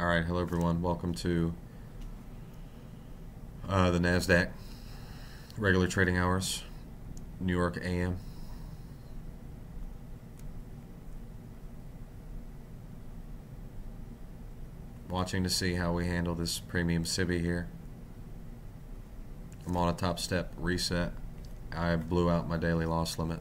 All right, hello everyone. Welcome to the Nasdaq regular trading hours, New York AM. Watching to see how we handle this premium SIBI here. I'm on a top step reset. I blew out my daily loss limit.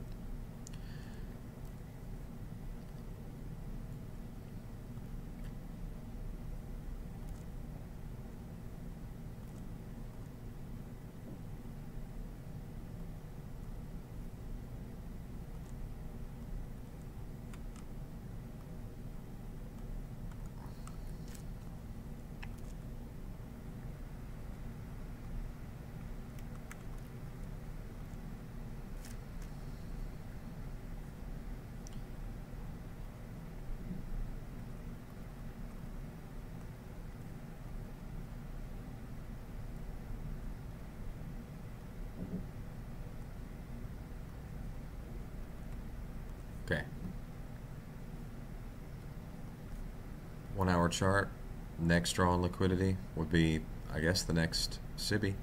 Okay, 1 hour chart. Next draw on liquidity would be, I guess, the next SIBI.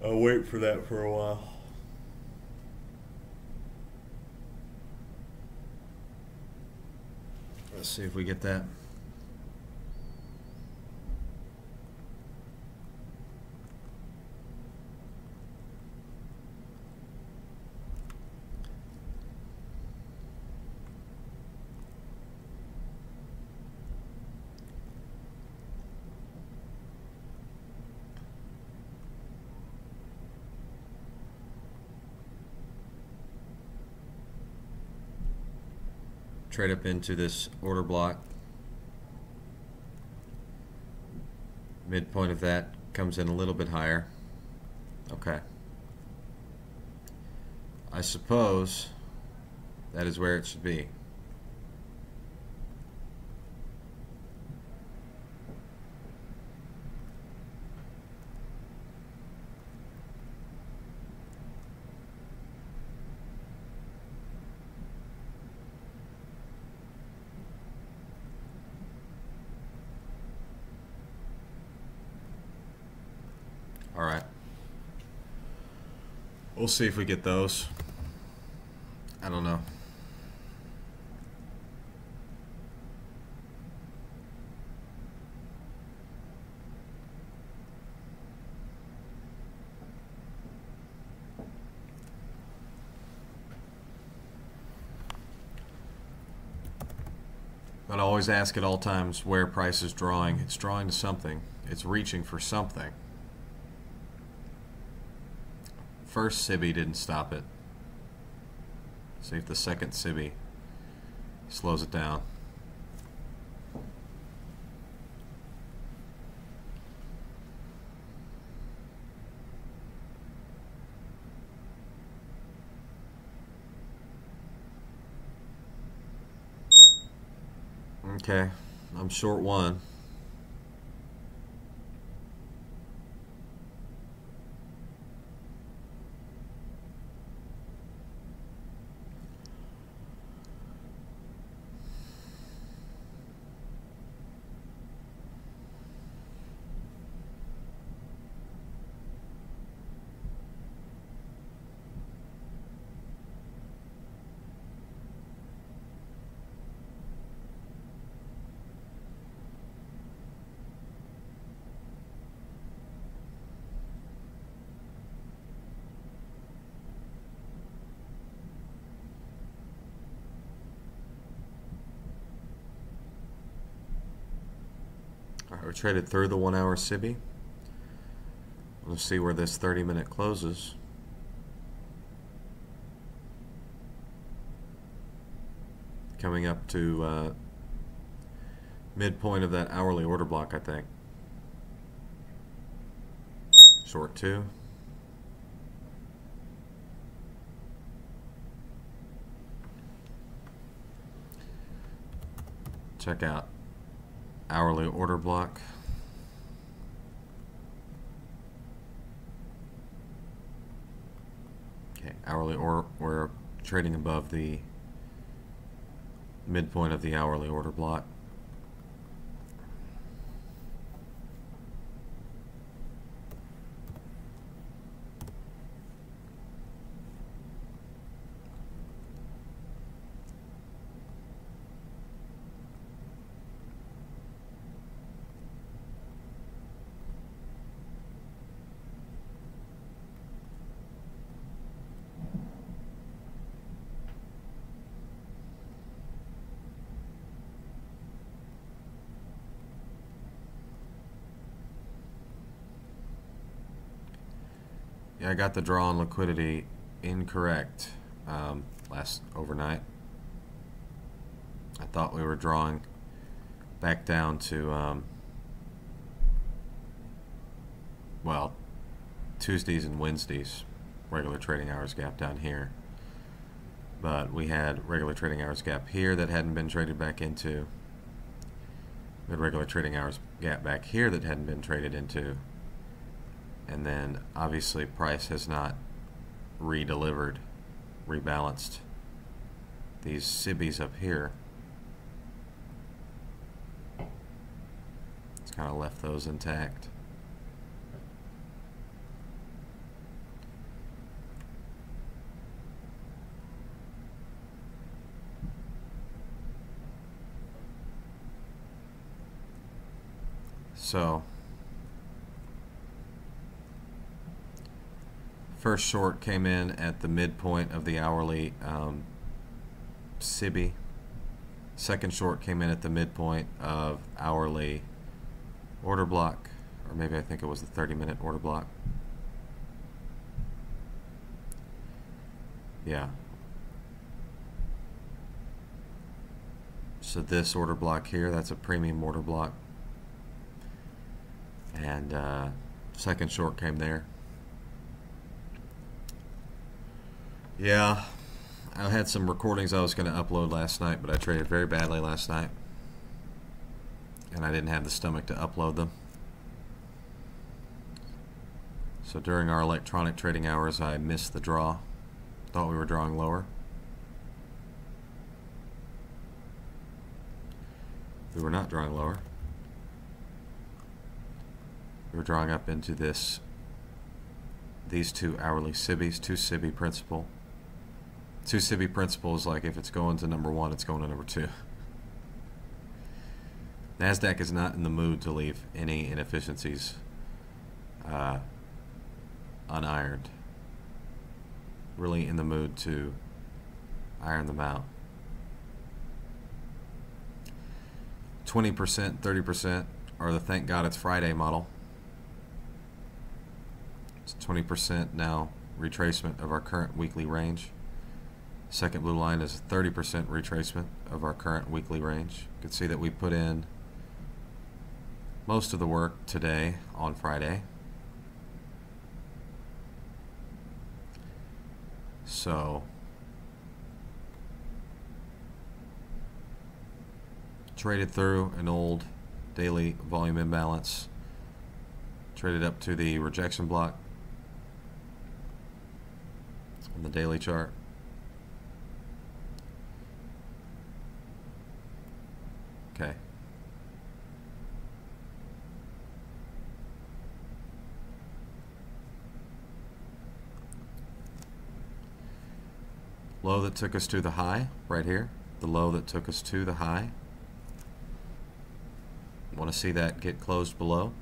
I'll wait for that for a while. Let's see if we get that. Trade up into this order block. Midpoint of that comes in a little bit higher. Okay. I suppose that is where it should be. We'll see if we get those. I don't know. But I always ask at all times where price is drawing. It's drawing to something. It's reaching for something. first SIBI didn't stop it. See if the second SIBI slows it down. Okay, I'm short one. We're traded through the 1 hour SIBI. Let's see where this 30-minute closes. Coming up to midpoint of that hourly order block, I think. Short two. Check out hourly order block. Okay, hourly order, we're trading above the midpoint of the hourly order block. I got the draw on liquidity incorrect last overnight. I thought we were drawing back down to well, Tuesdays and Wednesdays regular trading hours gap down here, but we had regular trading hours gap here that hadn't been traded back into. We had regular trading hours gap back here that hadn't been traded into. And then obviously price has not re-delivered, rebalanced these SIBIs up here. It's kind of left those intact. So first short came in at the midpoint of the hourly SIBI. Second short came in at the midpoint of hourly order block, or maybe I think it was the 30-minute order block. Yeah. So this order block here, that's a premium order block. And second short came there. Yeah, I had some recordings I was going to upload last night, but I traded very badly last night, and I didn't have the stomach to upload them. So during our electronic trading hours, I missed the draw. Thought we were drawing lower. We were not drawing lower. We were drawing up into this, these two hourly SIBIs, two SIBI principal. Two SIBI principles, like if it's going to number one, it's going to number two. NASDAQ is not in the mood to leave any inefficiencies unironed. Really in the mood to iron them out. 20%, 30% are the thank God it's Friday model. It's 20% now, retracement of our current weekly range. Second blue line is a 30% retracement of our current weekly range. You can see that we put in most of the work today on Friday. So traded through an old daily volume imbalance, traded up to the rejection block on the daily chart. Okay. Low that took us to the high right here. The low that took us to the high. Want to see that get closed below.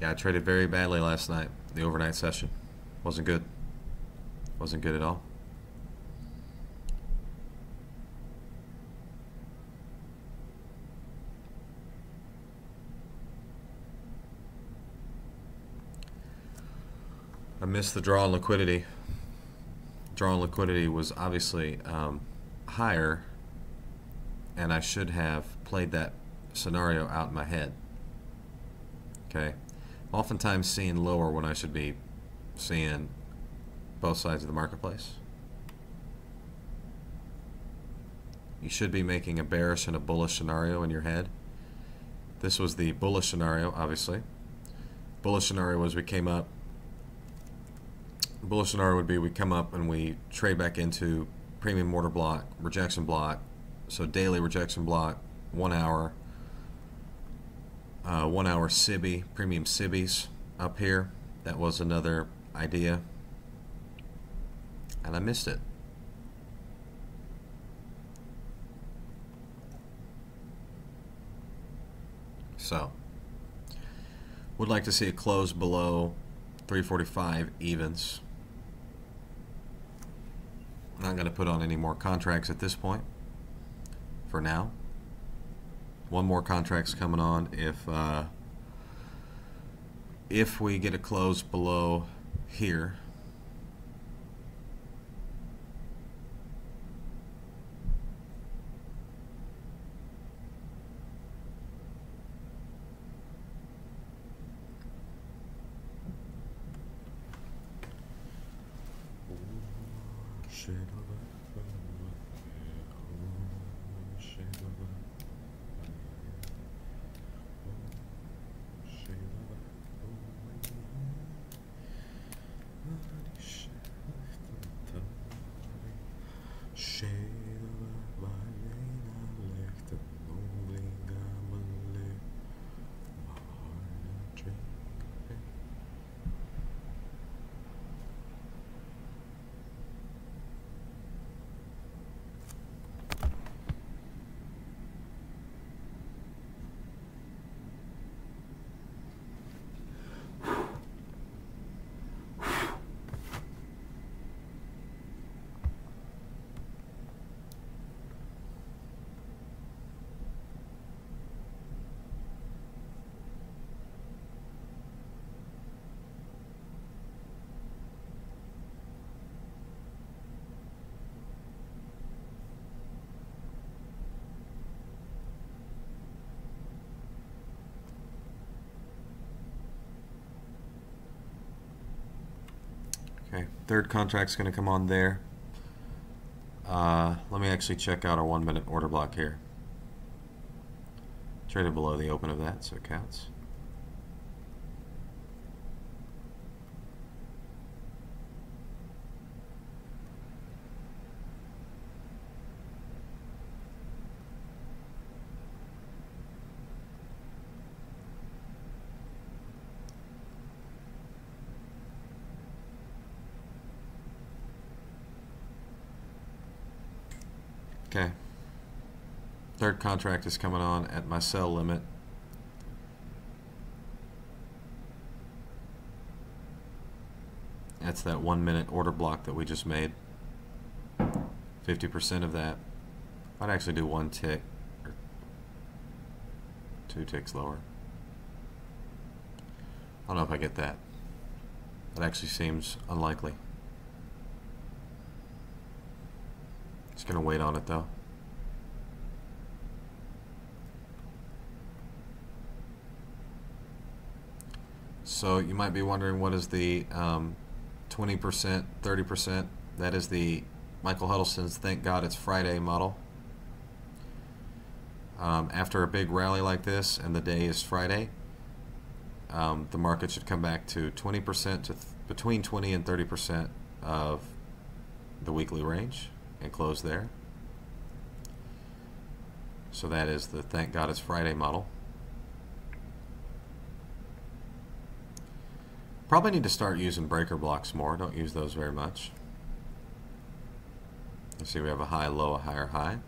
Yeah, I traded very badly last night. The overnight session wasn't good. Wasn't good at all. I missed the draw on liquidity. Draw on liquidity was obviously higher, and I should have played that scenario out in my head. Okay, oftentimes seeing lower when I should be seeing both sides of the marketplace. You should be making a bearish and a bullish scenario in your head. This was the bullish scenario, obviously. Bullish scenario was we came up. Bullish scenario would be we come up and we trade back into premium order block, rejection block, so daily rejection block, 1 hour, 1 hour SIBI, premium SIBIs up here. That was another idea, and I missed it. So would like to see it close below 345 evens. Not going to put on any more contracts at this point for now. One more contract's coming on if we get a close below here. Okay, third contract's going to come on there. Let me actually check out our 1 minute order block here. Traded below the open of that, so it counts. Okay, third contract is coming on at my sell limit. That's that 1 minute order block that we just made. 50% of that. I'd actually do one tick or two ticks lower. I don't know if I get that. That actually seems unlikely. Just gonna wait on it though. So you might be wondering, what is the 20%, 30%? That is the Michael Huddleston's "Thank God It's Friday" model. After a big rally like this, and the day is Friday, the market should come back to 20% to between 20 and 30% of the weekly range and close there. So that is the "Thank God It's Friday" model. Probably need to start using breaker blocks more. Don't use those very much. You see we have a high, low, a higher high.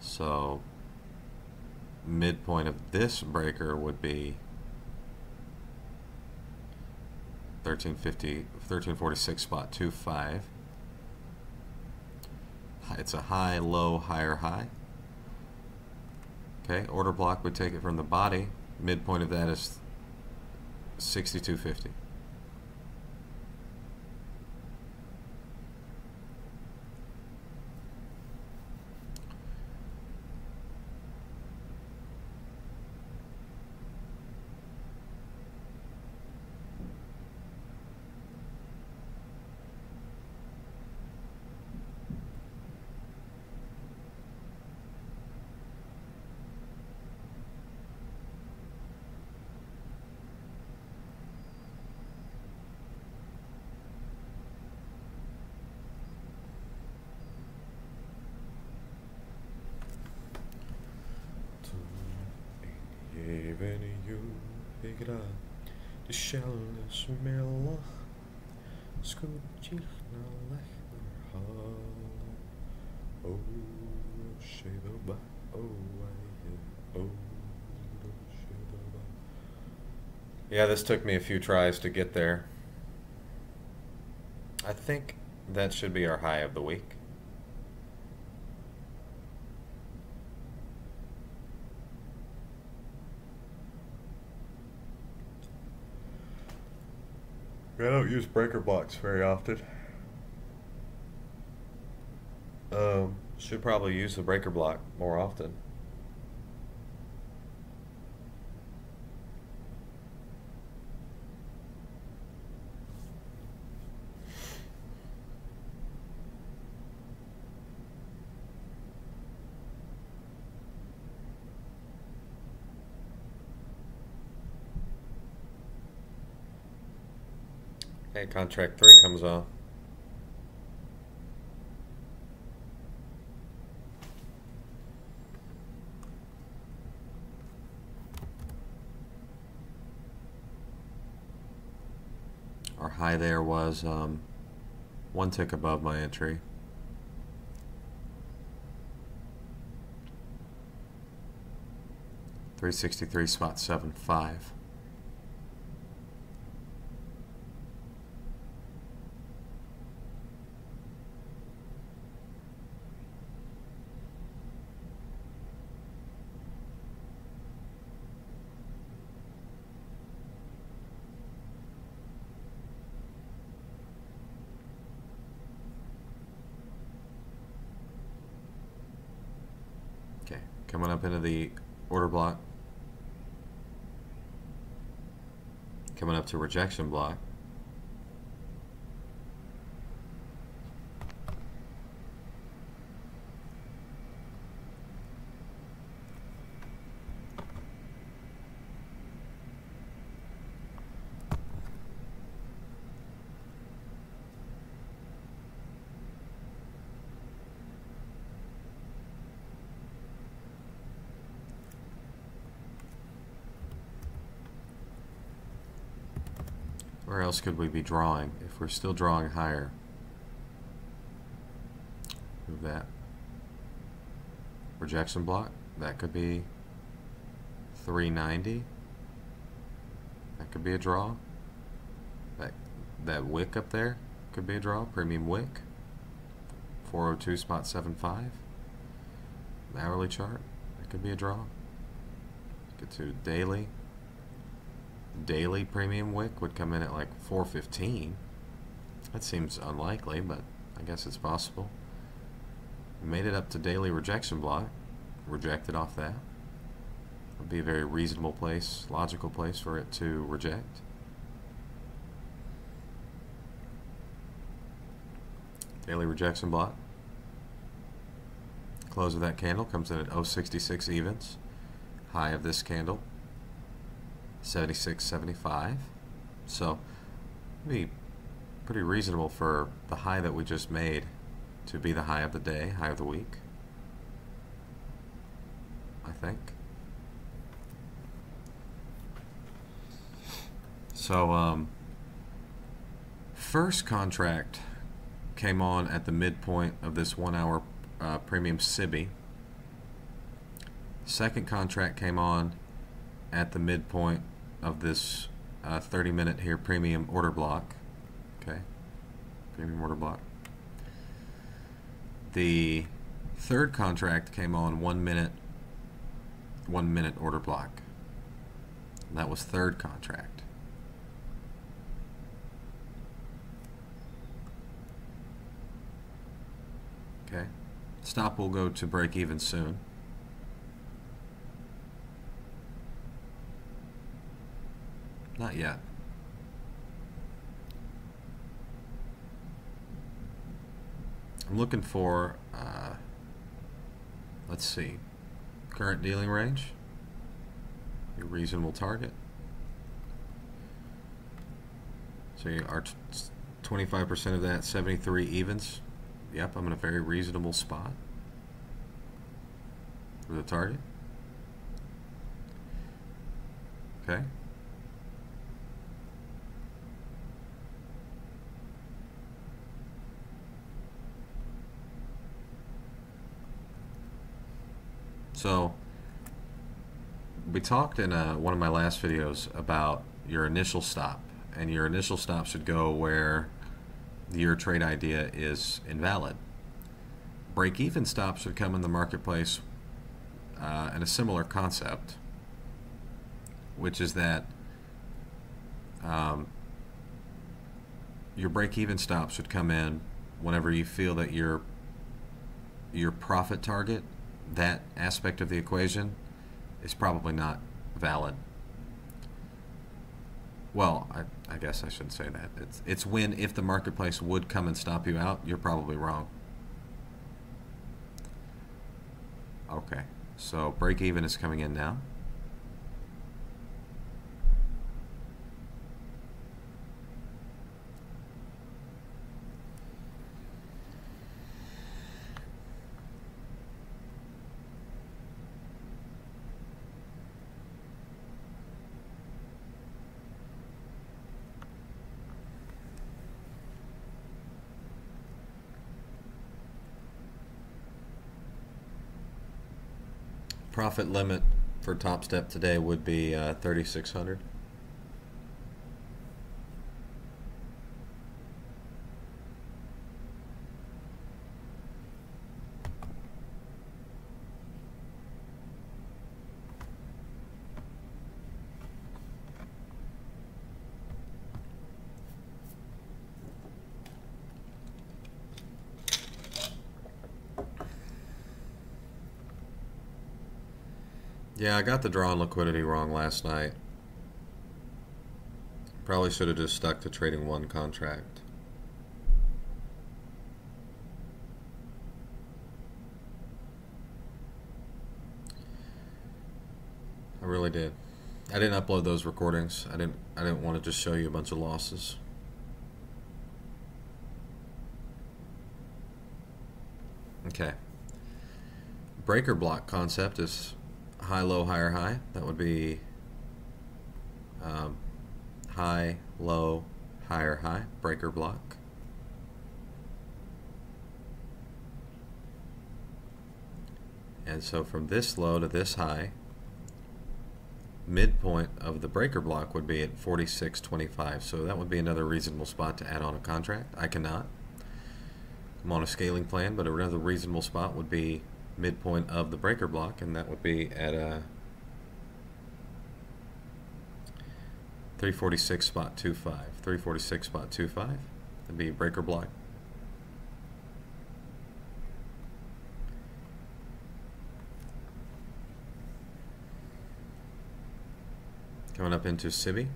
So midpoint of this breaker would be 1346.25. It's a high, low, higher high. Okay, order block would take it from the body. Midpoint of that is 62.50. Yeah, this took me a few tries to get there. I think that should be our high of the week. I don't use breaker blocks very often. Should probably use the breaker block more often. Hey, contract 3 comes off. Our high there was one tick above my entry. $363.75. Coming up into the order block, coming up to rejection block. Where else could we be drawing? If we're still drawing higher, move that rejection block. That could be 390. That could be a draw. That wick up there could be a draw. Premium wick, 402.75. the hourly chart, that could be a draw. Get to daily. Daily premium wick would come in at like 415. That seems unlikely, but I guess it's possible. Made it up to daily rejection block, rejected off that. Would be a very reasonable place, logical place for it to reject. Daily rejection block. Close of that candle comes in at 0.66 evens. High of this candle, 76.75. So, be pretty reasonable for the high that we just made to be the high of the day, high of the week, I think. So, first contract came on at the midpoint of this 1 hour premium SIBI. Second contract came on at the midpoint of this 30-minute here premium order block. Okay, premium order block. The third contract came on 1 minute order block. And that was third contract. Okay, stop will go to break even soon. Not yet. I'm looking for, let's see, current dealing range, a reasonable target. So our 25% of that, 73 evens. Yep, I'm in a very reasonable spot for the target. Okay. So, we talked in one of my last videos about your initial stop, and your initial stop should go where your trade idea is invalid. Break-even stops should come in the marketplace in a similar concept, which is that your break-even stop should come in whenever you feel that your profit target, that aspect of the equation, is probably not valid. Well, I guess I shouldn't say that. It's when, if the marketplace would come and stop you out, you're probably wrong. Okay, so break even is coming in now. Profit limit for Top Step today would be 3,600. Yeah, I got the draw on liquidity wrong last night. Probably should have just stuck to trading one contract. I really did. I didn't upload those recordings. I didn't want to just show you a bunch of losses. Okay. Breaker block concept is high, low, higher, high. That would be high, low, higher, high, breaker block. And so from this low to this high, midpoint of the breaker block would be at 46.25. So that would be another reasonable spot to add on a contract. I'm on a scaling plan, but another reasonable spot would be midpoint of the breaker block, and that would be at a 346.25. 346.25 would be breaker block. Coming up into SIBI.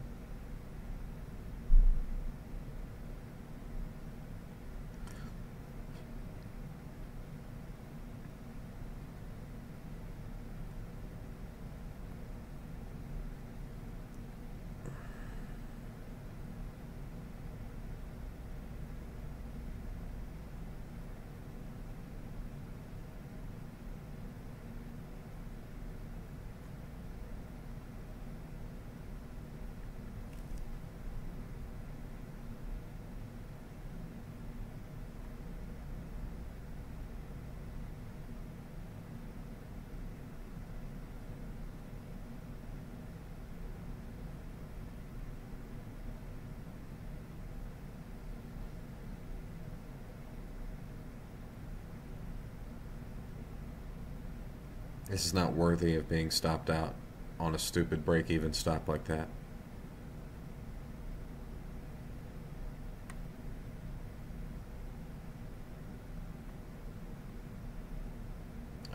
This is not worthy of being stopped out on a stupid break-even stop like that.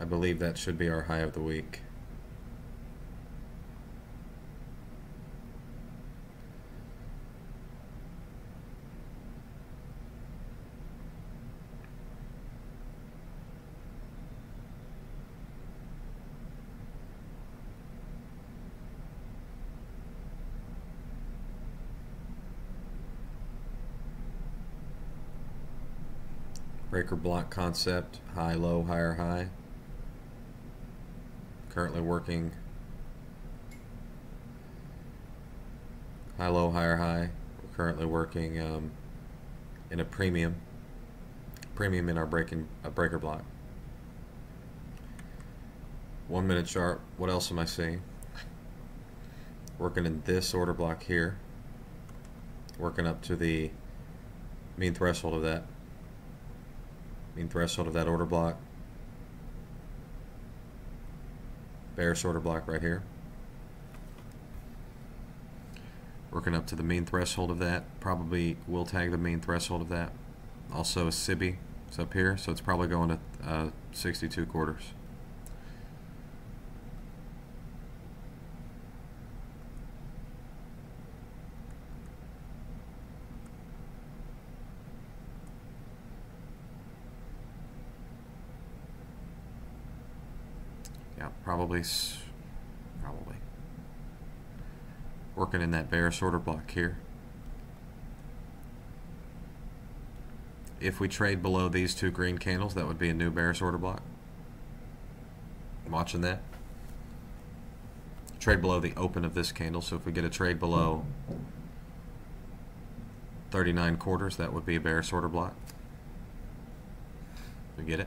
I believe that should be our high of the week. Breaker block concept, high, low, higher, high. Currently working high, low, higher, high. We're currently working in a premium in our breaker block. 1 minute chart. What else am I seeing? Working in this order block here. Working up to the mean threshold of that. Mean threshold of that order block, bearish order block right here, working up to the mean threshold of that, probably will tag the mean threshold of that. Also a SIBI, it's up here, so it's probably going to 62 quarters. Probably working in that bearish order block here. If we trade below these two green candles, that would be a new bearish order block. I'm watching that. Trade below the open of this candle, so if we get a trade below 39 quarters, that would be a bearish order block. We get it.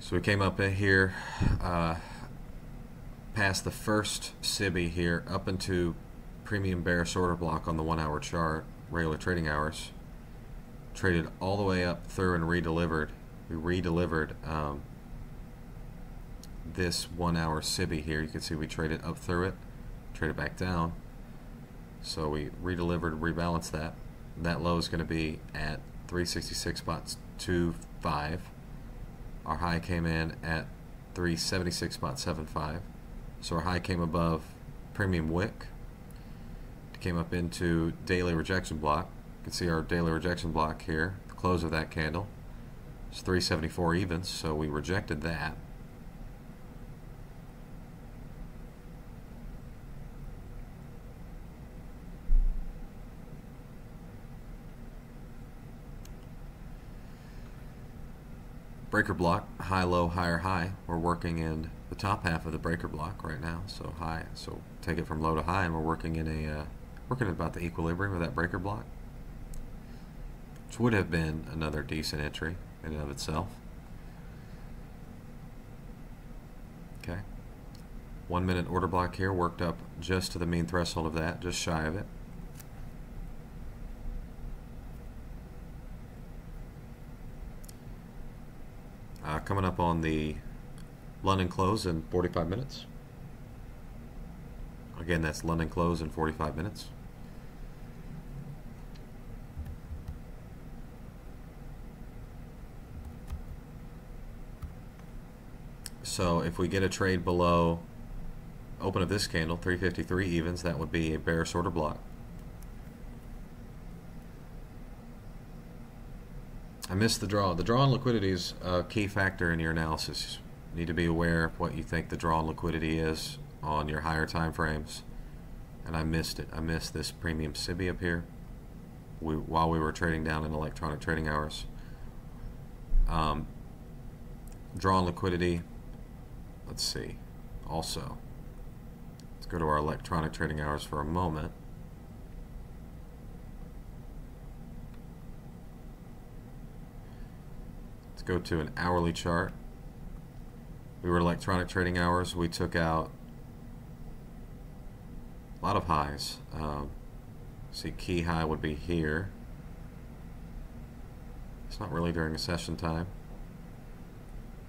So we came up in here, past the first SIBI here, up into premium bearish order block on the 1 hour chart, regular trading hours. Traded all the way up through and redelivered. We redelivered this 1 hour SIBI here. You can see we traded up through it, traded back down. So we redelivered, rebalanced that. That low is going to be at 366.25. Our high came in at 376.75, so our high came above premium wick, came up into daily rejection block. You can see our daily rejection block here, the close of that candle. It's 374 even, so we rejected that. Breaker block, high, low, higher, high. We're working in the top half of the breaker block right now, so high. So take it from low to high, and we're working in about the equilibrium of that breaker block. which would have been another decent entry in and of itself. Okay, 1 minute order block here worked up just to the mean threshold of that, just shy of it. Coming up on the London close in 45 minutes. Again, that's London close in 45 minutes. So if we get a trade below open of this candle, 353 evens, that would be a bearish order block. I missed the draw. The draw on liquidity is a key factor in your analysis. You need to be aware of what you think the draw on liquidity is on your higher time frames, and I missed it. I missed this premium SIBI up here while we were trading down in electronic trading hours. Draw on liquidity, let's see. Also, let's go to our electronic trading hours for a moment. Let's go to an hourly chart. We were electronic trading hours. We took out a lot of highs. See, key high would be here. It's not really during a session time.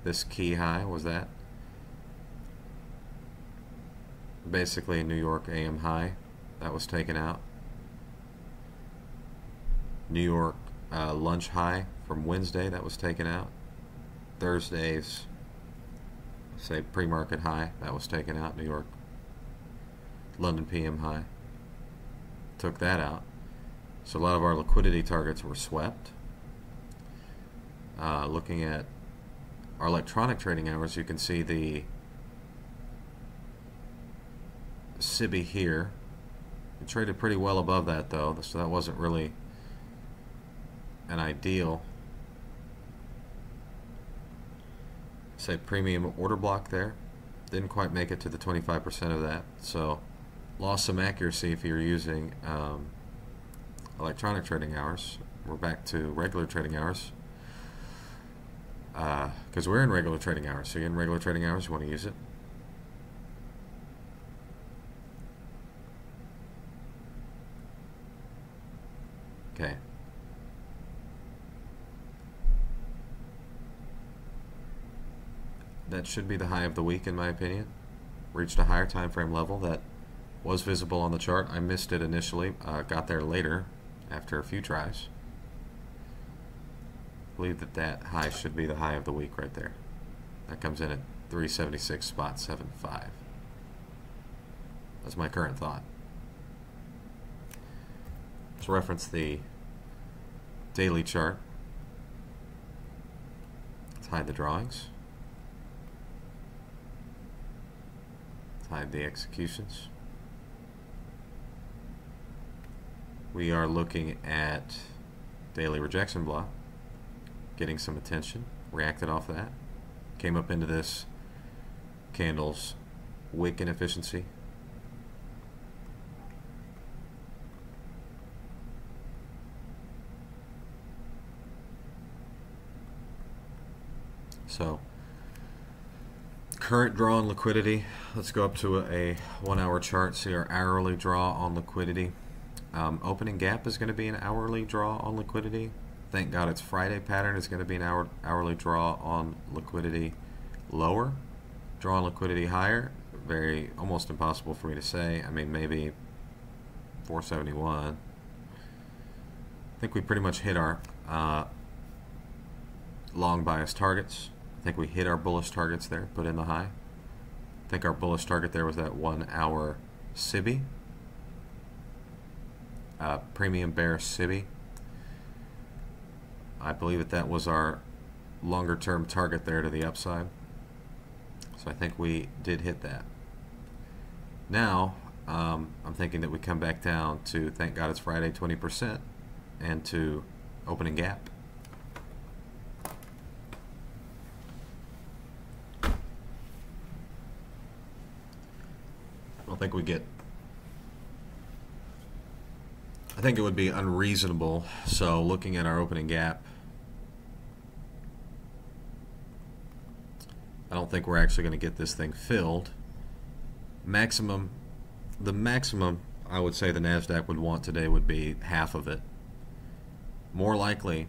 This key high was that. Basically a New York AM high that was taken out. New York lunch high from Wednesday that was taken out. Thursday's, say, pre-market high that was taken out. New York London PM high, took that out. So a lot of our liquidity targets were swept. Looking at our electronic trading hours, you can see the SIBI here. It traded pretty well above that though, so that wasn't really an ideal, say, premium order block there. Didn't quite make it to the 25% of that, so lost some accuracy if you're using electronic trading hours. We're back to regular trading hours because we're in regular trading hours. So you're in regular trading hours, you want to use it. Okay. That should be the high of the week in my opinion. Reached a higher time frame level that was visible on the chart. I missed it initially, got there later after a few tries. I believe that that high should be the high of the week right there. That comes in at 376.75. That's my current thought. Let's reference the daily chart. Let's hide the drawings. Hide the executions. We are looking at daily rejection block, getting some attention, reacted off that, came up into this candle's wick inefficiency. So current draw on liquidity, let's go up to a 1 hour chart, see our hourly draw on liquidity. Opening gap is going to be an hourly draw on liquidity. Thank God it's Friday. Pattern is going to be an hourly draw on liquidity lower, draw on liquidity higher. Very almost impossible for me to say. I mean, maybe 471. I think we pretty much hit our long bias targets. I think we hit our bullish targets there, put in the high. I think our bullish target there was that 1 hour SIBI, premium bearish SIBI. I believe that that was our longer term target there to the upside. So I think we did hit that. Now I'm thinking that we come back down to, thank God it's Friday, 20% and to opening gap. I think we get I think it would be unreasonable. So looking at our opening gap, I don't think we're actually going to get this thing filled. Maximum, the maximum I would say the Nasdaq would want today would be half of it, more likely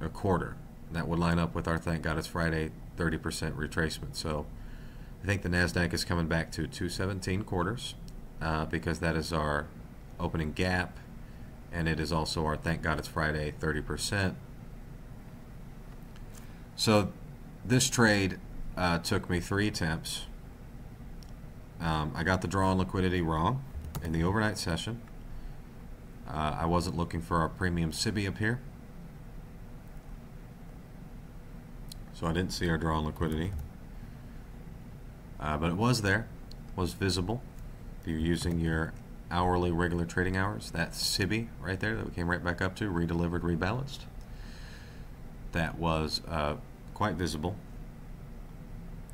a quarter. That would line up with our thank God it's Friday 30% retracement. So I think the Nasdaq is coming back to 217 quarters because that is our opening gap, and it is also our thank God it's Friday 30%. So this trade took me 3 attempts. I got the draw on liquidity wrong in the overnight session. I wasn't looking for our premium SIBI up here, so I didn't see our draw on liquidity, but it was there, was visible. If you're using your hourly regular trading hours, that SIBI right there that we came right back up to, redelivered, rebalanced, that was quite visible.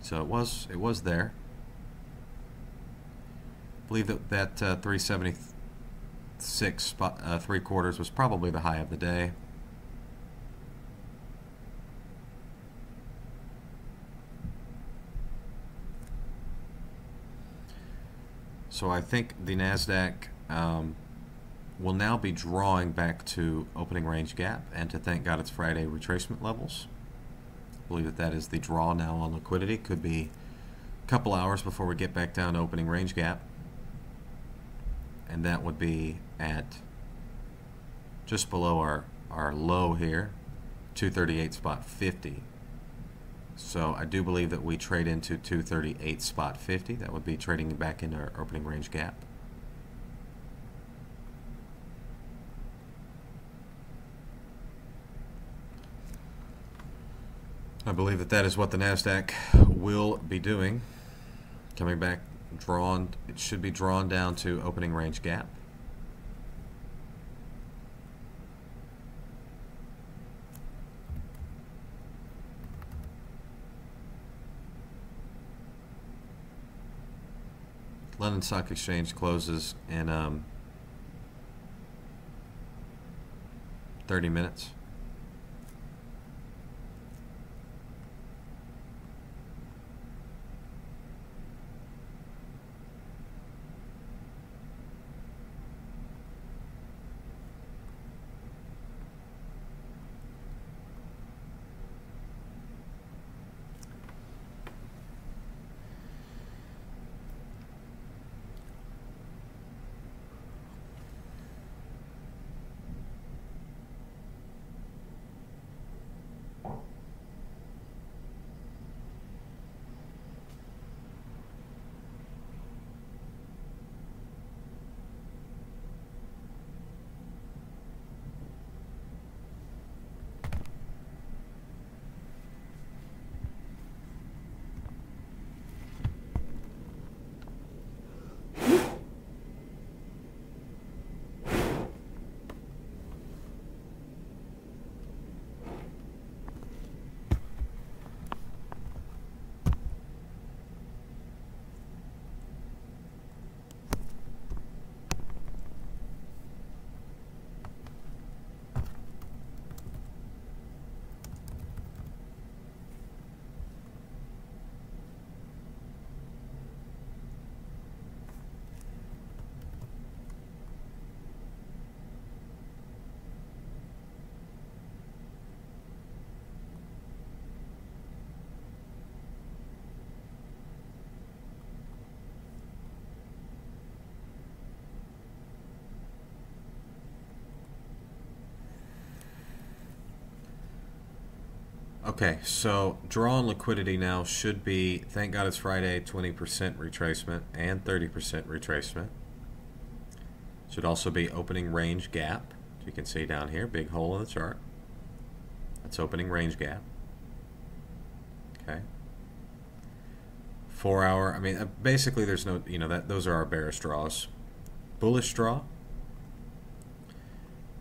So it was there. I believe that 376 3/4 was probably the high of the day. So I think the Nasdaq will now be drawing back to opening range gap and to thank God it's Friday retracement levels. I believe that is the draw now on liquidity. Could be a couple hours before we get back down to opening range gap, and that would be at just below our low here, 238.50. So I do believe that we trade into 238.50. That would be trading back into our opening range gap. I believe that that is what the Nasdaq will be doing, coming back, drawn. It should be drawn down to opening range gap. London Stock Exchange closes in 30 minutes. Okay, so draw on liquidity now should be, thank God it's Friday, 20% retracement and 30% retracement. Should also be opening range gap. As you can see down here, big hole in the chart. That's opening range gap. Okay. 4 hour, I mean, basically there's no, you know, that those are our bearish draws. Bullish draw,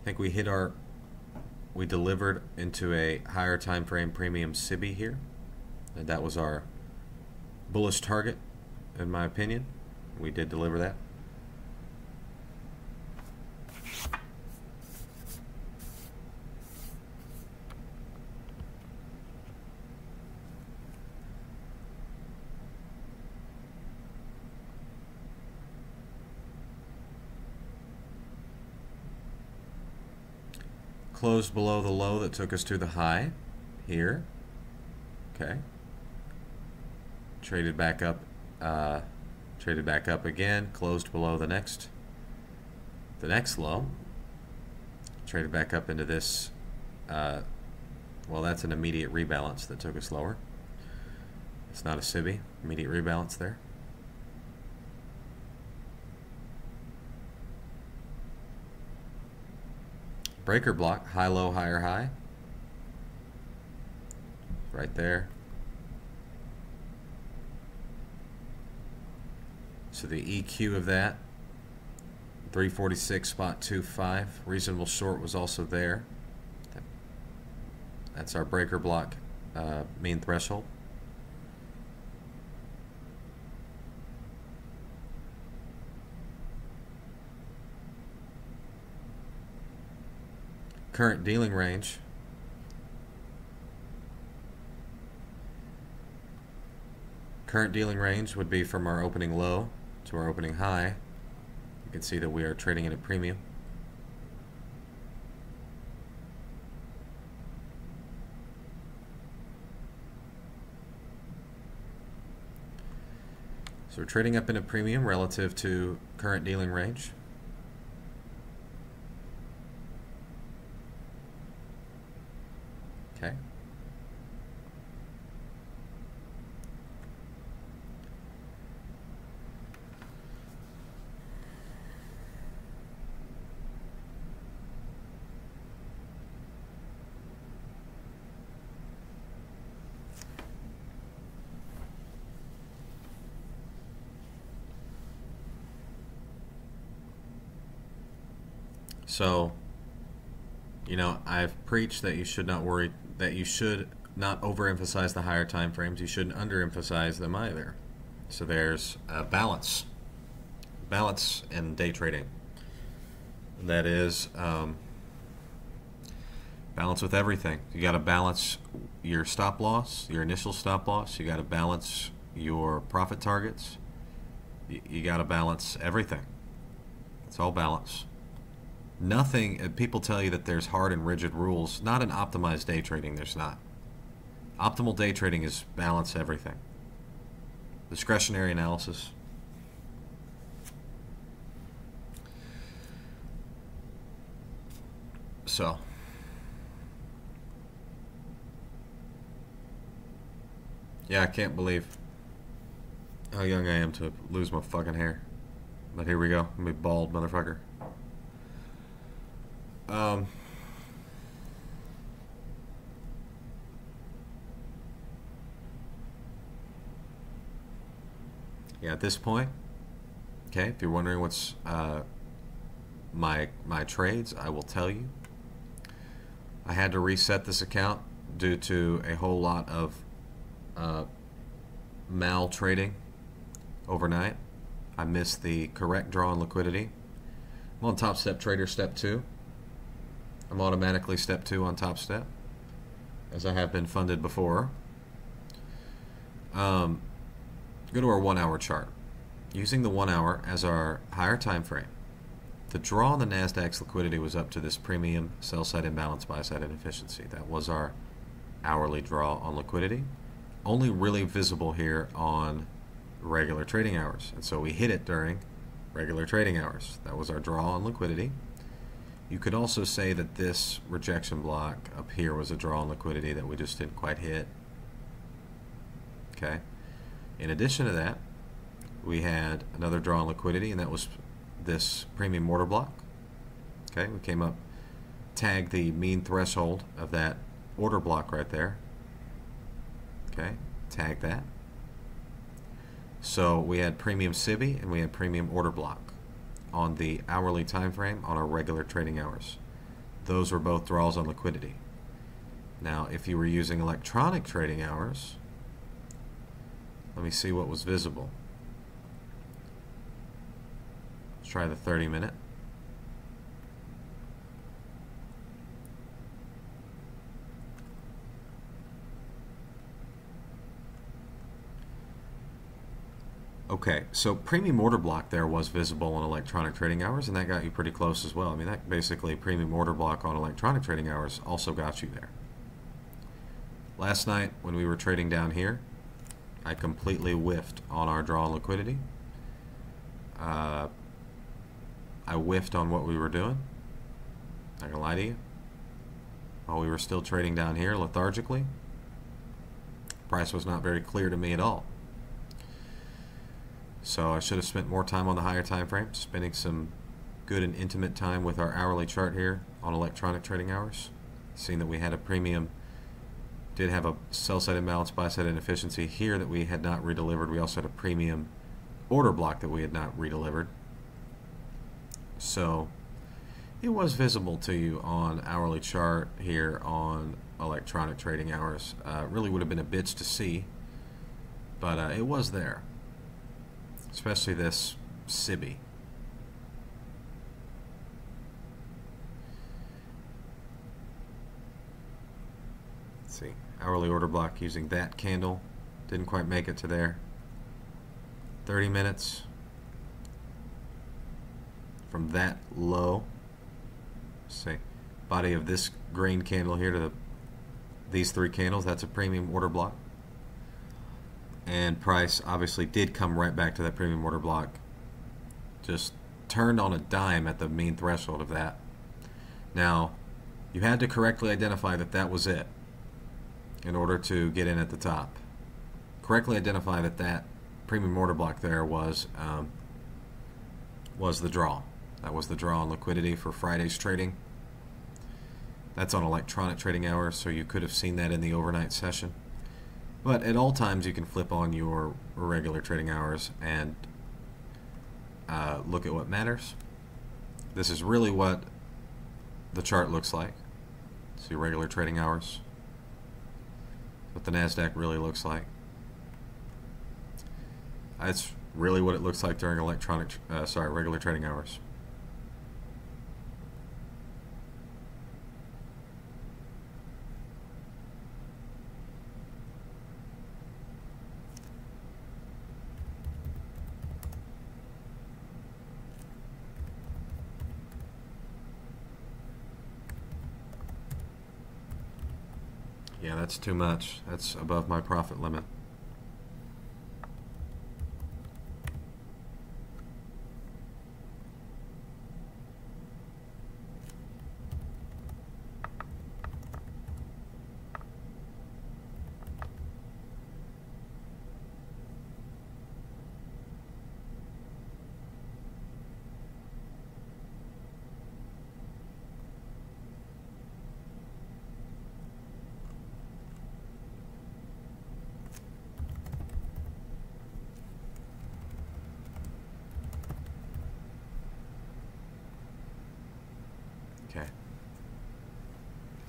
I think we hit our, we delivered into a higher time frame premium SIBI here, and that was our bullish target in my opinion. We did deliver that. closed below the low that took us to the high here. Okay. Traded back up. Traded back up again. Closed below the next low. Traded back up into this. Well, that's an immediate rebalance that took us lower. It's not a SIBI. Immediate rebalance there. Breaker block, high, low, higher, high. Right there. So the EQ of that, 346.25. Reasonable short was also there. That's our breaker block mean threshold. Current dealing range. Current dealing range would be from our opening low to our opening high. You can see that we are trading at a premium. So we're trading up in a premium relative to current dealing range. Okay. So, you know, I've preached that you should not worry, that you should not overemphasize the higher time frames. You shouldn't underemphasize them either. So there's a balance. Balance in day trading. That is balance with everything. You got to balance your stop loss, your initial stop loss. You got to balance your profit targets. You got to balance everything. It's all balance. Nothing, people tell you that there's hard and rigid rules. Not in optimized day trading, there's not. Optimal day trading is balance everything. Discretionary analysis. So. Yeah, I can't believe how young I am to lose my fucking hair. But here we go. I'm a bald motherfucker. Yeah, at this point, okay, if you're wondering what's my trades, I will tell you. I had to reset this account due to a whole lot of mal trading overnight. I missed the correct draw on liquidity. I'm on Top Step Trader Step 2. I'm automatically Step 2 on Top Step, as I have been funded before. Go to our 1-hour chart. Using the 1-hour as our higher time frame, the draw on the Nasdaq's liquidity was up to this premium sell-side imbalance, buy-side inefficiency. That was our hourly draw on liquidity, only really visible here on regular trading hours. And so we hit it during regular trading hours. That was our draw on liquidity. You could also say that this rejection block up here was a draw on liquidity that we just didn't quite hit. Okay. In addition to that, we had another draw on liquidity, and that was this premium order block. Okay, we came up, tagged the mean threshold of that order block right there. Okay, tag that. So we had premium SIBI and we had premium order block on the hourly time frame on our regular trading hours. Those were both draws on liquidity. Now if you were using electronic trading hours, let me see what was visible. Let's try the 30-minute. Okay, so premium order block there was visible on electronic trading hours, and that got you pretty close as well. I mean, that basically premium order block on electronic trading hours also got you there. Last night when we were trading down here, I completely whiffed on our draw on liquidity. I whiffed on what we were doing. Not gonna lie to you. While we were still trading down here lethargically, price was not very clear to me at all. So I should have spent more time on the higher time frame, spending some good and intimate time with our hourly chart here on electronic trading hours, seeing that we had a premium, did have a sell side imbalance, buy side inefficiency here that we had not redelivered. We also had a premium order block that we had not redelivered. So it was visible to you on hourly chart here on electronic trading hours. Really would have been a bitch to see, but it was there. Especially this SIBI. Let's see, hourly order block using that candle. Didn't quite make it to there. 30 minutes from that low. Let's see, body of this green candle here to these three candles. That's a premium order block. And price obviously did come right back to that premium order block. Just turned on a dime at the mean threshold of that. Now, you had to correctly identify that that was it in order to get in at the top. Correctly identify that that premium order block there was the draw. That was the draw on liquidity for Friday's trading. That's on electronic trading hours, so you could have seen that in the overnight session. But at all times, you can flip on your regular trading hours and look at what matters. This is really what the chart looks like. See, regular trading hours. What the NASDAQ really looks like. That's really what it looks like during regular trading hours. Yeah, that's too much. That's above my profit limit.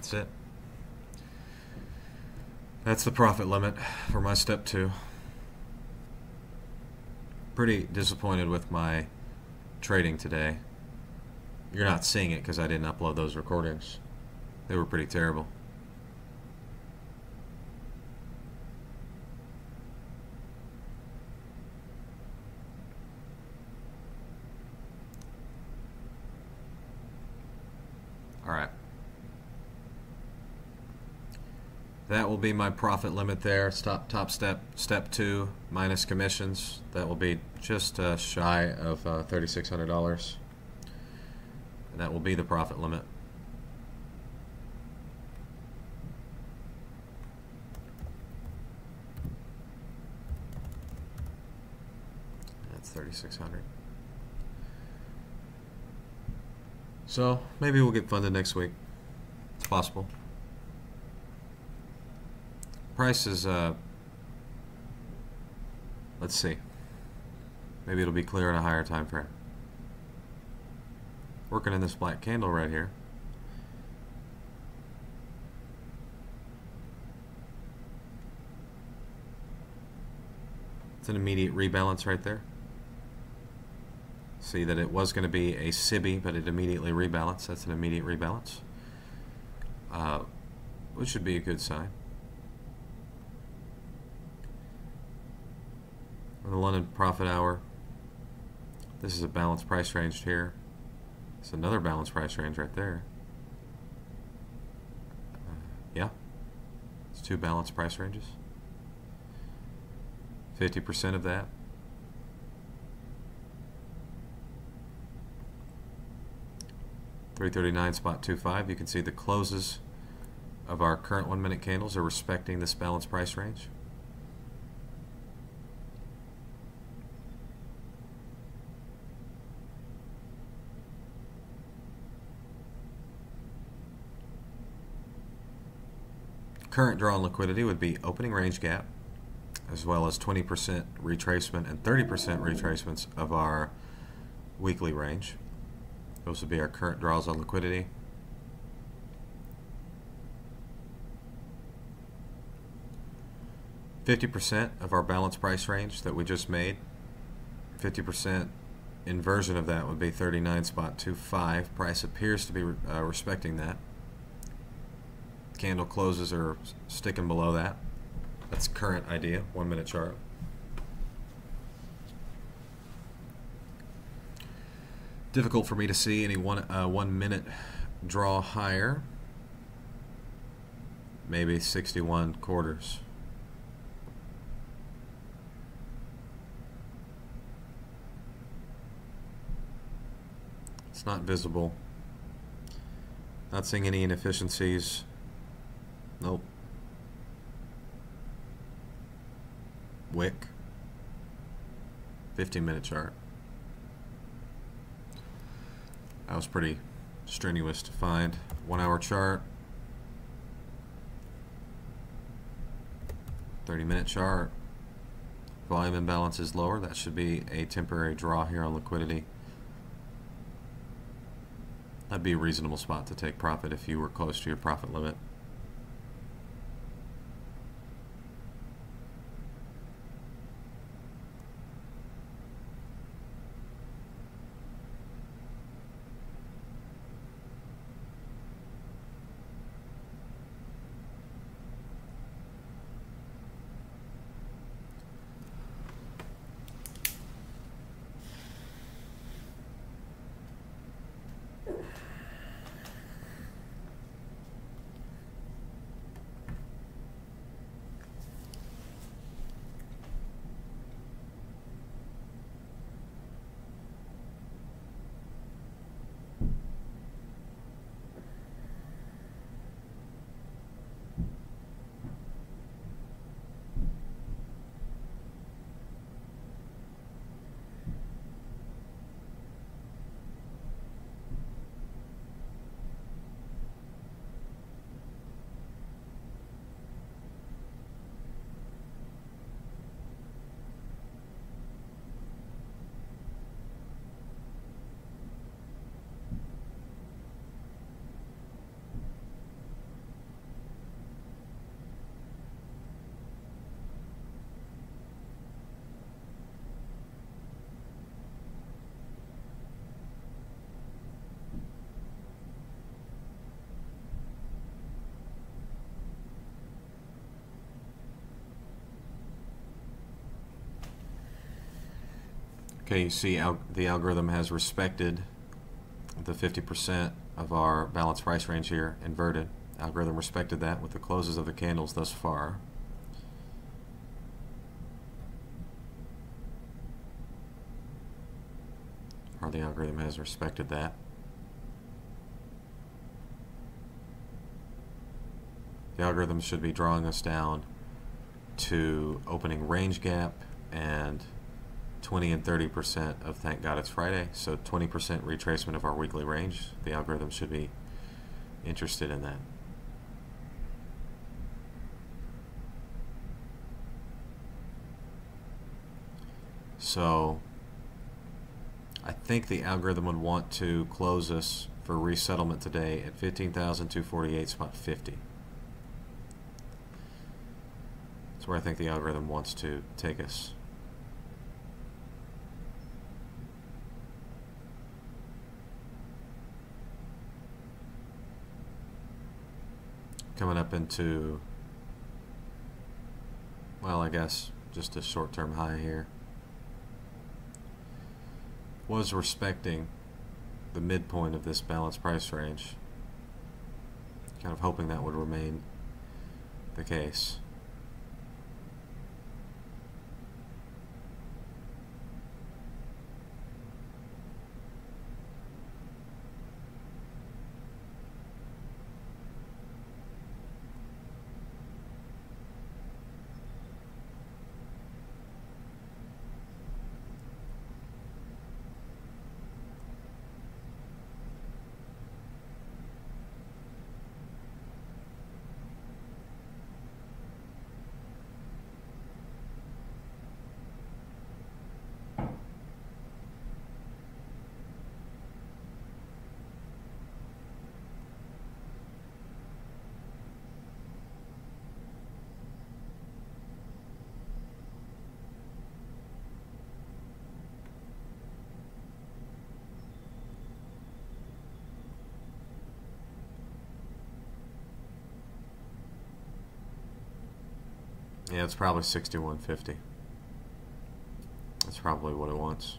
That's it. That's the profit limit for my step two. Pretty disappointed with my trading today. You're not seeing it because I didn't upload those recordings. They were pretty terrible. That will be my profit limit there. Stop, top step, step two, minus commissions. That will be just shy of $3,600. And that will be the profit limit. That's $3,600. So maybe we'll get funded next week. It's possible. Price is, let's see, maybe it'll be clear in a higher time frame. Working in this black candle right here. It's an immediate rebalance right there. See that it was going to be a SIBI, but it immediately rebalanced. That's an immediate rebalance, which should be a good sign. on the London profit hour. This is a balanced price range here. It's another balanced price range right there. Yeah, it's two balanced price ranges. 50% of that. $339.25. You can see the closes of our current 1-minute candles are respecting this balanced price range. Current draw on liquidity would be opening range gap, as well as 20% retracement and 30% retracements of our weekly range. Those would be our current draws on liquidity. $50 of our balanced price range that we just made. 50% inversion of that would be $39.25. Price appears to be respecting that. Candle closes are sticking below that. That's current idea, 1-minute chart. Difficult for me to see any one minute draw higher. Maybe 61 quarters. It's not visible. Not seeing any inefficiencies. Nope. Wick. 15-minute chart. That was pretty strenuous to find. 1-hour chart, 30-minute chart. Volume imbalance is lower. That should be a temporary draw here on liquidity. That'd be a reasonable spot to take profit if you were close to your profit limit. Okay, you see the algorithm has respected the 50% of our balanced price range here, inverted. Algorithm respected that with the closes of the candles thus far. Or the algorithm has respected that. The algorithm should be drawing us down to opening range gap and 20 and 30% of Thank God It's Friday, so 20% retracement of our weekly range. The algorithm should be interested in that. So I think the algorithm would want to close us for resettlement today at 15,248.50. That's where I think the algorithm wants to take us. Coming up into, well, I guess just a short-term high here. was respecting the midpoint of this balanced price range, kind of hoping that would remain the case. Yeah, it's probably 61.50. That's probably what it wants.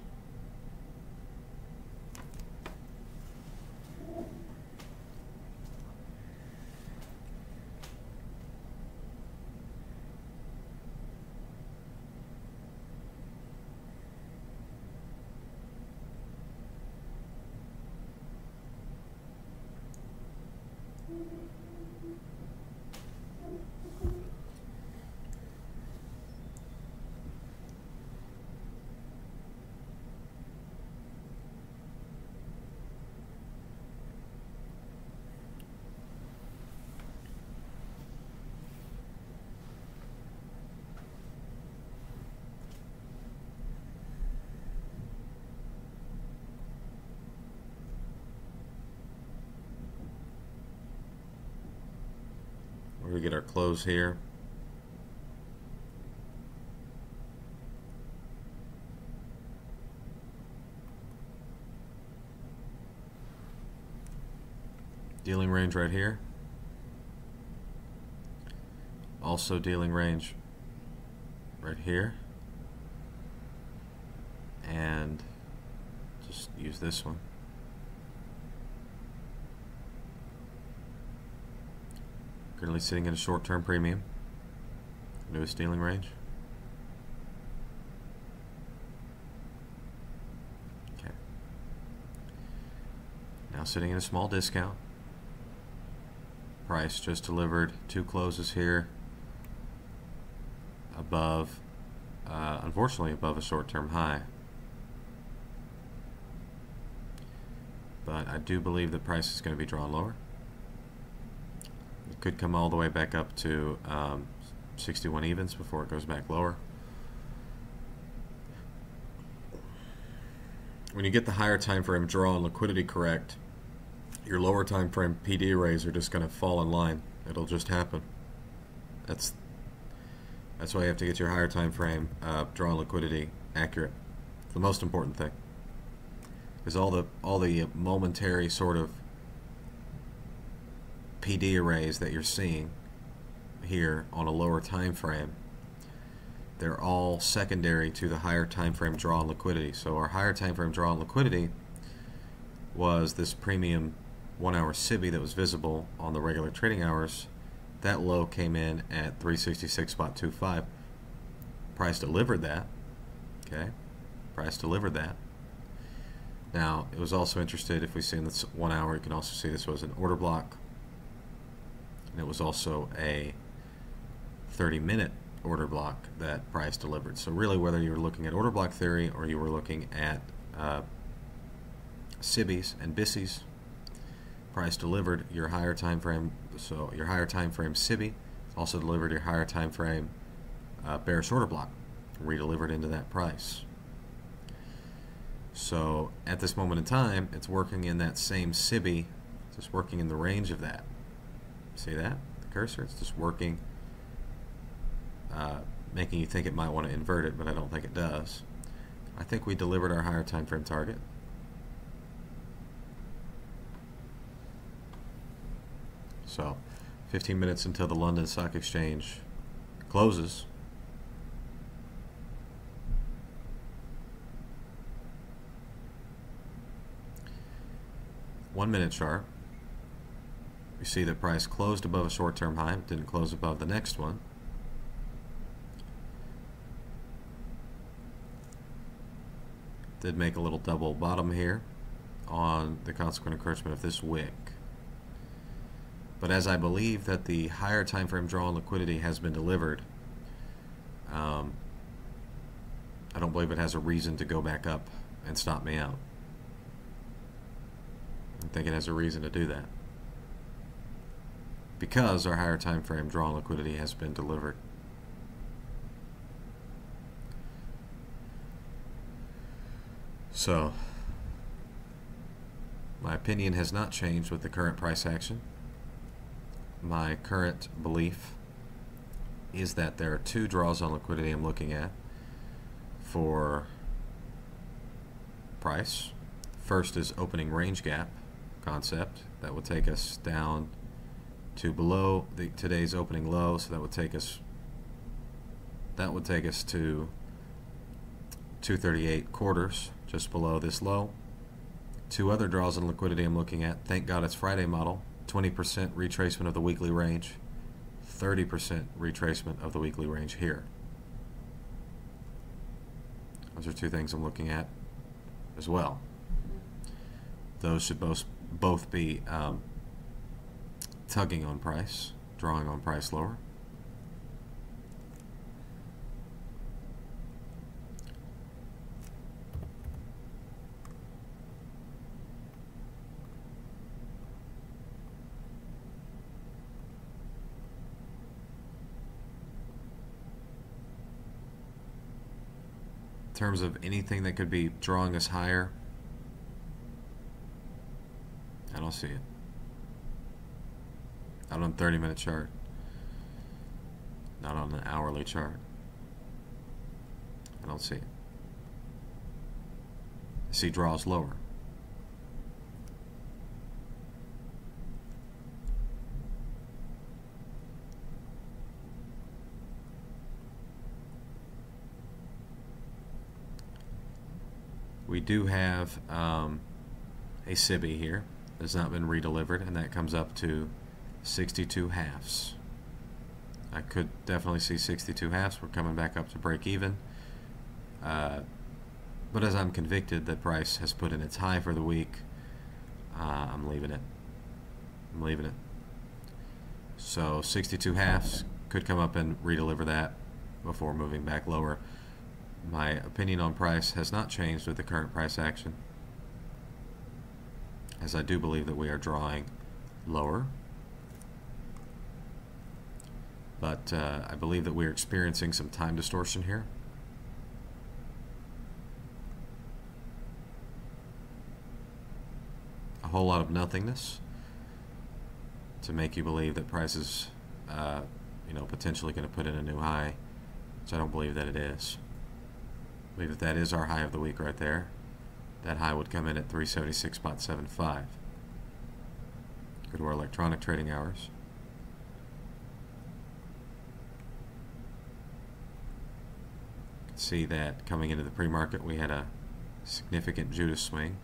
We get our close here. Dealing range right here. Also dealing range right here. And just use this one. Currently sitting at a short-term premium. Newest dealing range. Okay. Now sitting in a small discount. Price just delivered two closes here above, unfortunately above a short-term high. But I do believe the price is going to be drawn lower. Could come all the way back up to 61 evens before it goes back lower. When you get the higher time frame draw and liquidity correct, your lower time frame PD arrays are just going to fall in line. It'll just happen. That's why you have to get your higher time frame draw and liquidity accurate. It's the most important thing, because all the momentary sort of PD arrays that you're seeing here on a lower time frame, they're all secondary to the higher time frame draw and liquidity. So our higher time frame draw and liquidity was this premium 1 hour SIBI that was visible on the regular trading hours. That low came in at 366.25. Price delivered that. Okay, price delivered that. Now it was also interested, if we see in this 1 hour, you can also see this was an order block. And it was also a 30-minute order block that price delivered. So really, whether you were looking at order block theory or you were looking at SIBIs and BISIs, price delivered your higher time frame. So your higher time frame SIBI also delivered your higher time frame bearish order block, redelivered into that price. So at this moment in time, it's working in that same SIBI, just working in the range of that. See that? The cursor, it's just working, making you think it might want to invert it, but I don't think it does. I think we delivered our higher time frame target. So 15 minutes until the London Stock Exchange closes. 1 minute chart, we see the price closed above a short-term high, didn't close above the next one. Did make a little double bottom here on the consequent encroachment of this wick. But as I believe that the higher time frame draw on liquidity has been delivered, I don't believe it has a reason to go back up and stop me out. I think it has a reason to do that because our higher time frame draw on liquidity has been delivered. So, my opinion has not changed with the current price action. My current belief is that there are two draws on liquidity I'm looking at for price. First is opening range gap concept. That will take us down to below today's opening low, so that would take us to 238 quarters, just below this low. Two other draws in liquidity I'm looking at. Thank God it's Friday model. 20% retracement of the weekly range, 30% retracement of the weekly range here. Those are two things I'm looking at as well. Those should both be tugging on price, drawing on price lower. In terms of anything that could be drawing us higher, I don't see it. Not on a 30-minute chart. Not on an hourly chart. I don't see it. I see draws lower. We do have a SIBI here that's not been redelivered, and that comes up to 62 halves. I could definitely see 62 halves. We're coming back up to break even. But as I'm convicted that price has put in its high for the week, I'm leaving it. I'm leaving it. So 62 halves could come up and redeliver that before moving back lower. My opinion on price has not changed with the current price action, as I do believe that we are drawing lower, but I believe that we are experiencing some time distortion here. A whole lot of nothingness to make you believe that price is potentially going to put in a new high, which I don't believe that it is. I believe that is our high of the week right there. That high would come in at 376.75. Go to our electronic trading hours. You can see that coming into the pre-market we had a significant Judas swing.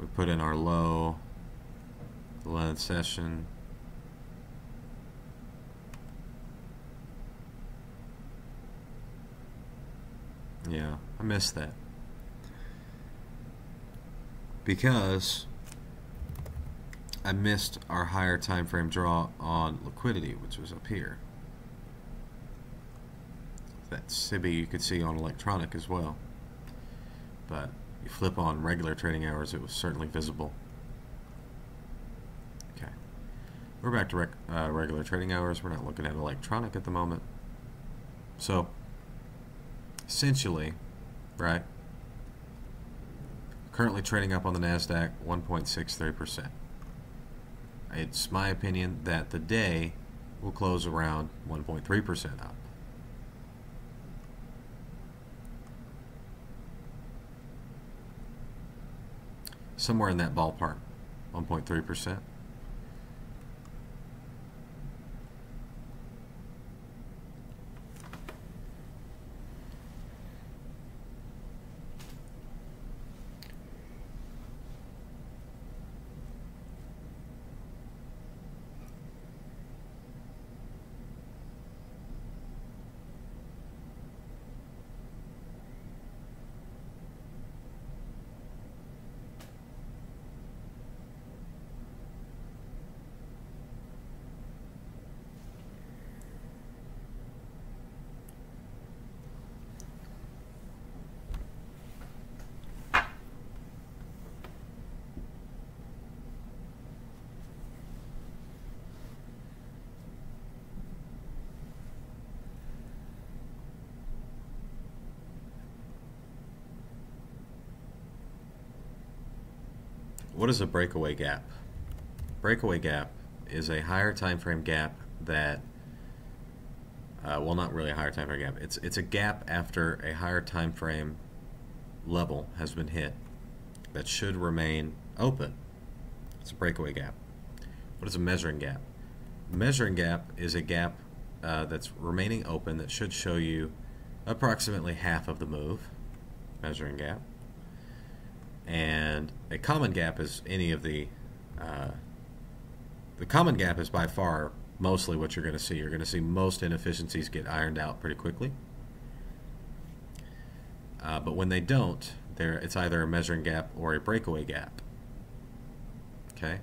We put in our low, the London session. Yeah, I missed that because I missed our higher time frame draw on liquidity, which was up here. That SIBI you could see on electronic as well, but you flip on regular trading hours, it was certainly visible. Okay, we're back to regular trading hours. We're not looking at electronic at the moment. So essentially, right, currently trading up on the Nasdaq 1.63%. It's my opinion that the day will close around 1.3% up. Somewhere in that ballpark, 1.3%. What is a breakaway gap? Breakaway gap is a higher time frame gap that, well, not really a higher time frame gap. It's a gap after a higher time frame level has been hit that should remain open. It's a breakaway gap. What is a measuring gap? Measuring gap is a gap that's remaining open that should show you approximately half of the move. Measuring gap. And a common gap is any of the common gap is by far mostly what you're going to see. You're going to see most inefficiencies get ironed out pretty quickly. But when they don't, it's either a measuring gap or a breakaway gap. Okay?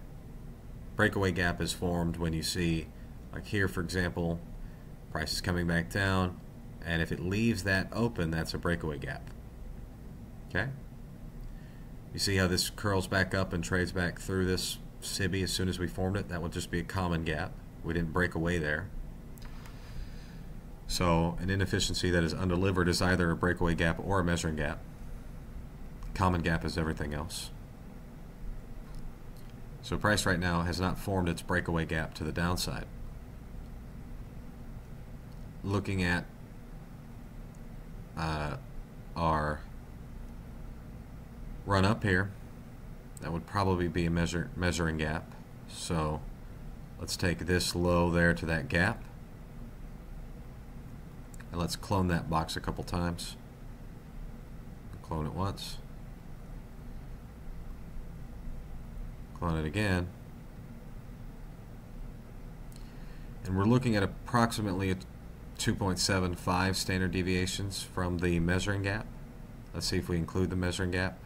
Breakaway gap is formed when you see, like here for example, price is coming back down, and if it leaves that open, that's a breakaway gap. Okay? You see how this curls back up and trades back through this SIBI as soon as we formed it? That would just be a common gap. We didn't break away there. So an inefficiency that is undelivered is either a breakaway gap or a measuring gap. Common gap is everything else. So price right now has not formed its breakaway gap to the downside. Looking at our run up here, that would probably be a measuring gap. So let's take this low there to that gap, and let's clone that box a couple times. Clone it once. Clone it again. And we're looking at approximately 2.75 standard deviations from the measuring gap. Let's see if we include the measuring gap.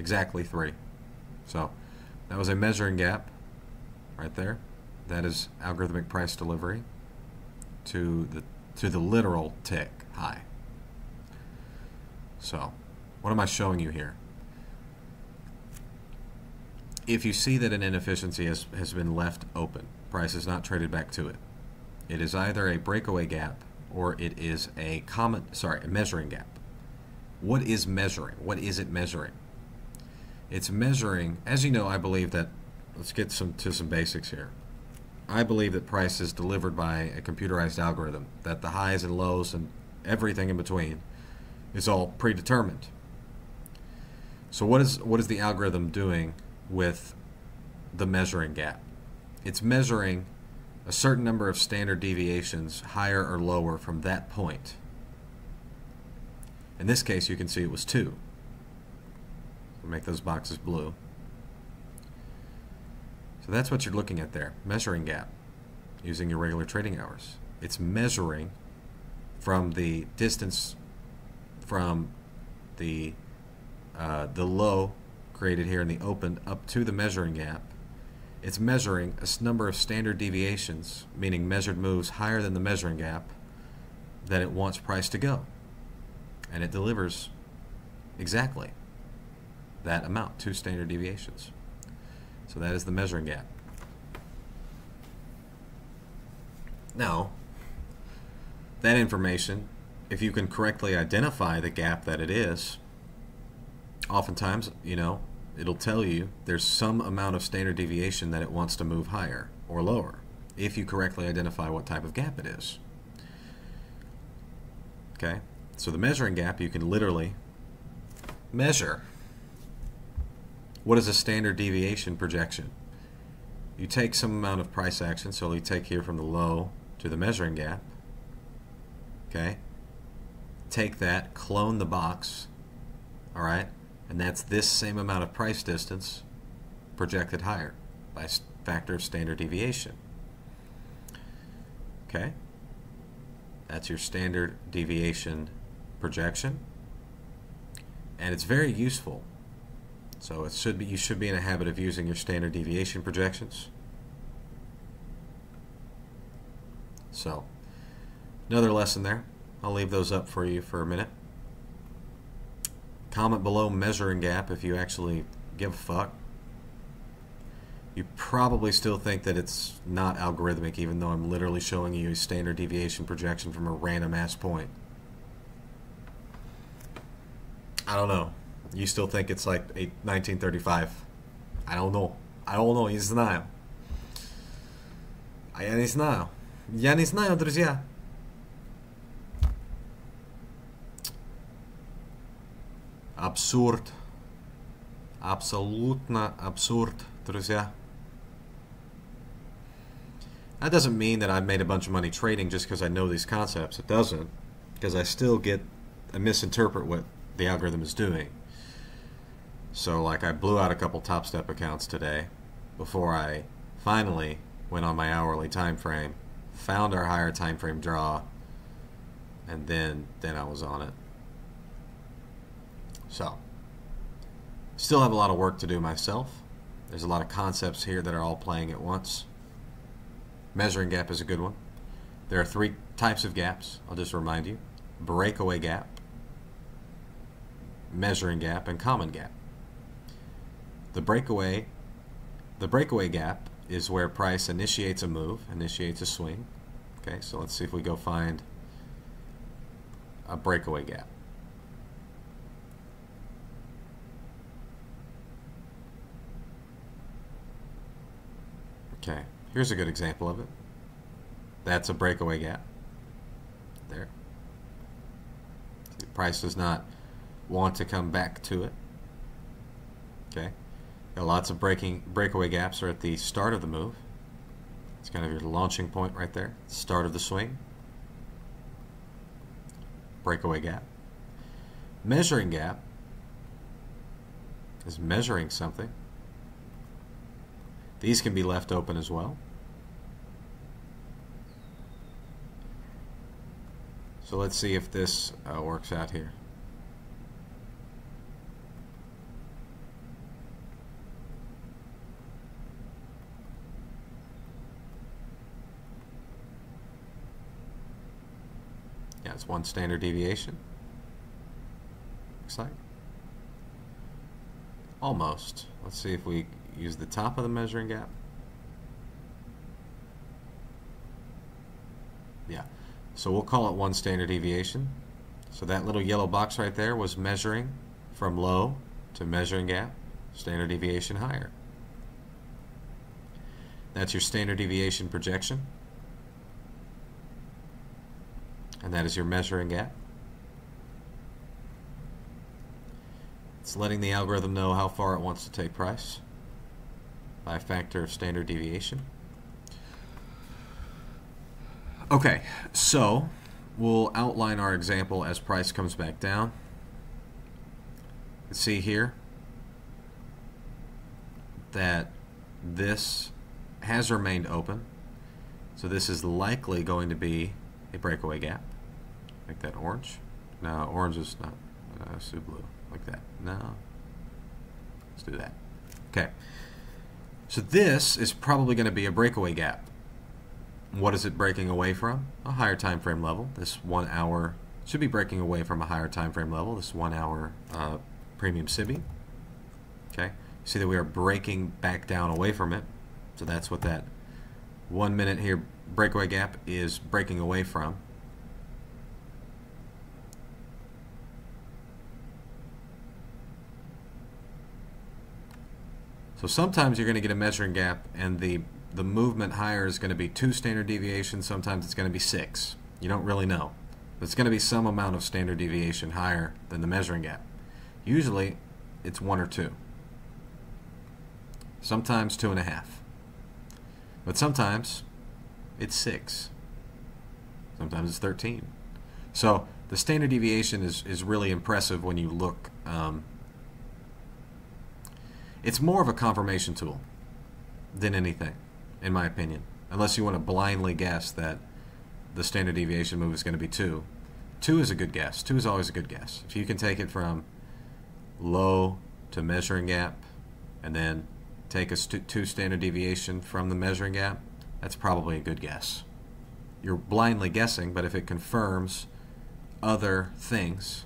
Exactly 3. So that was a measuring gap right there. That is algorithmic price delivery to the literal tick high. So what am I showing you here? If you see that an inefficiency has been left open, price is not traded back to it, it is either a breakaway gap or it is a a measuring gap. What is measuring? What is it measuring? It's measuring, as you know, I believe that, let's get to some basics here. I believe that price is delivered by a computerized algorithm, that the highs and lows and everything in between is all predetermined. So what is the algorithm doing with the measuring gap? It's measuring a certain number of standard deviations higher or lower from that point. In this case, you can see it was 2. We'll make those boxes blue. So that's what you're looking at there, measuring gap, using your regular trading hours. It's measuring from the distance from the low created here in the open up to the measuring gap. It's measuring a number of standard deviations, meaning measured moves higher than the measuring gap, that it wants price to go. And it delivers exactly that amount, 2 standard deviations. So that is the measuring gap. Now, that information, if you can correctly identify the gap that it is, oftentimes, you know, it'll tell you there's some amount of standard deviation that it wants to move higher or lower, if you correctly identify what type of gap it is. Okay, so the measuring gap, you can literally measure. What is a standard deviation projection? You take some amount of price action, so you take here from the low to the measuring gap, okay? Take that, clone the box, all right? And that's this same amount of price distance projected higher by a factor of standard deviation, okay? That's your standard deviation projection, and it's very useful. So it should be, you should be in a habit of using your standard deviation projections. So another lesson there. I'll leave those up for you for a minute. Comment below measuring gap if you actually give a fuck. You probably still think that it's not algorithmic, even though I'm literally showing you a standard deviation projection from a random ass point. don't know. You still think it's like 1935. I don't know. I don't know. Не знаю. Я не знаю. Я не знаю, друзья. Абсурд. Абсолютно абсурд, друзья. That doesn't mean that I've made a bunch of money trading just because I know these concepts. It doesn't, because I still get, I misinterpret what the algorithm is doing. So like I blew out a couple Top Step accounts today before I finally went on my hourly time frame, found our higher time frame draw, and then I was on it. So still have a lot of work to do myself. There's a lot of concepts here that are all playing at once. Measuring gap is a good one. There are three types of gaps, I'll just remind you. Breakaway gap, measuring gap, and common gap. The breakaway gap is where price initiates a move, initiates a swing. Okay, so let's see if we go find a breakaway gap. Okay, here's a good example of it. That's a breakaway gap. There. See, price does not want to come back to it. Okay. Got lots of breakaway gaps are at the start of the move. It's kind of your launching point right there. Start of the swing. Breakaway gap. Measuring gap is measuring something. These can be left open as well. So let's see if this works out here. Yeah, it's one standard deviation. Looks like. Almost. Let's see if we use the top of the measuring gap. Yeah, so we'll call it one standard deviation. So that little yellow box right there was measuring from low to measuring gap, standard deviation higher. That's your standard deviation projection. And that is your measuring gap. It's letting the algorithm know how far it wants to take price by a factor of standard deviation. Okay, so we'll outline our example as price comes back down. Let's see here that this has remained open. So this is likely going to be a breakaway gap. Make that orange. No, orange is not. Let's do blue. Like that. No. Let's do that. Okay. So this is probably going to be a breakaway gap. What is it breaking away from? A higher time frame level. This 1 hour should be breaking away from a higher time frame level. This 1 hour premium SIBI. Okay. See that we are breaking back down away from it. So that's what that 1 minute here breakaway gap is breaking away from. So sometimes you're going to get a measuring gap and the movement higher is going to be 2 standard deviations, sometimes it's going to be 6. You don't really know. But it's going to be some amount of standard deviation higher than the measuring gap. Usually it's 1 or 2. Sometimes 2.5. But sometimes it's 6. Sometimes it's 13. So the standard deviation is really impressive when you look. It's more of a confirmation tool than anything, in my opinion. Unless you want to blindly guess that the standard deviation move is going to be 2. 2 is a good guess. 2 is always a good guess. If you can take it from low to measuring gap and then take a 2 standard deviation from the measuring gap, that's probably a good guess. You're blindly guessing, but if it confirms other things,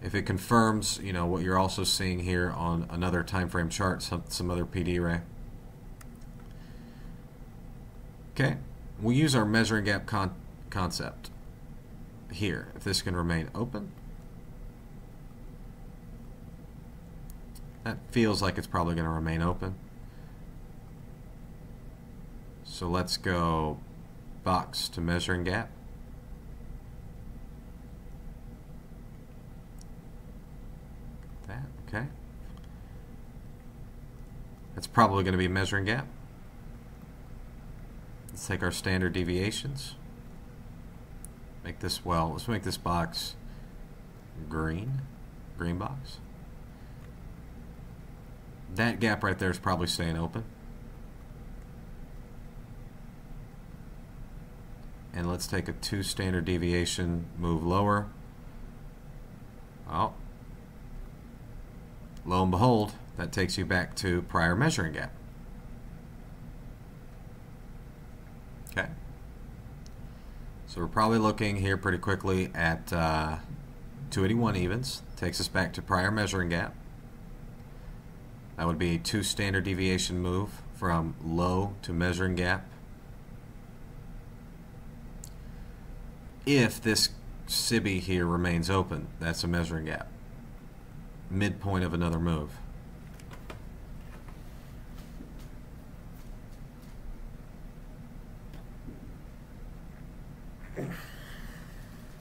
if it confirms, you know, what you're also seeing here on another time frame chart, some other PD array. Okay, we'll use our measuring gap concept. here, if this can remain open. That feels like it's probably going to remain open. So let's go box to measuring gap. That, okay. That's probably going to be measuring gap. Let's take our standard deviations. Make this, well, let's make this box green. Green box. That gap right there is probably staying open. And let's take a 2 standard deviation, move lower. Oh, lo and behold, that takes you back to prior measuring gap. Okay, so we're probably looking here pretty quickly at 281 evens. Takes us back to prior measuring gap. That would be a 2 standard deviation move from low to measuring gap. If this SIBI here remains open, that's a measuring gap. Midpoint of another move.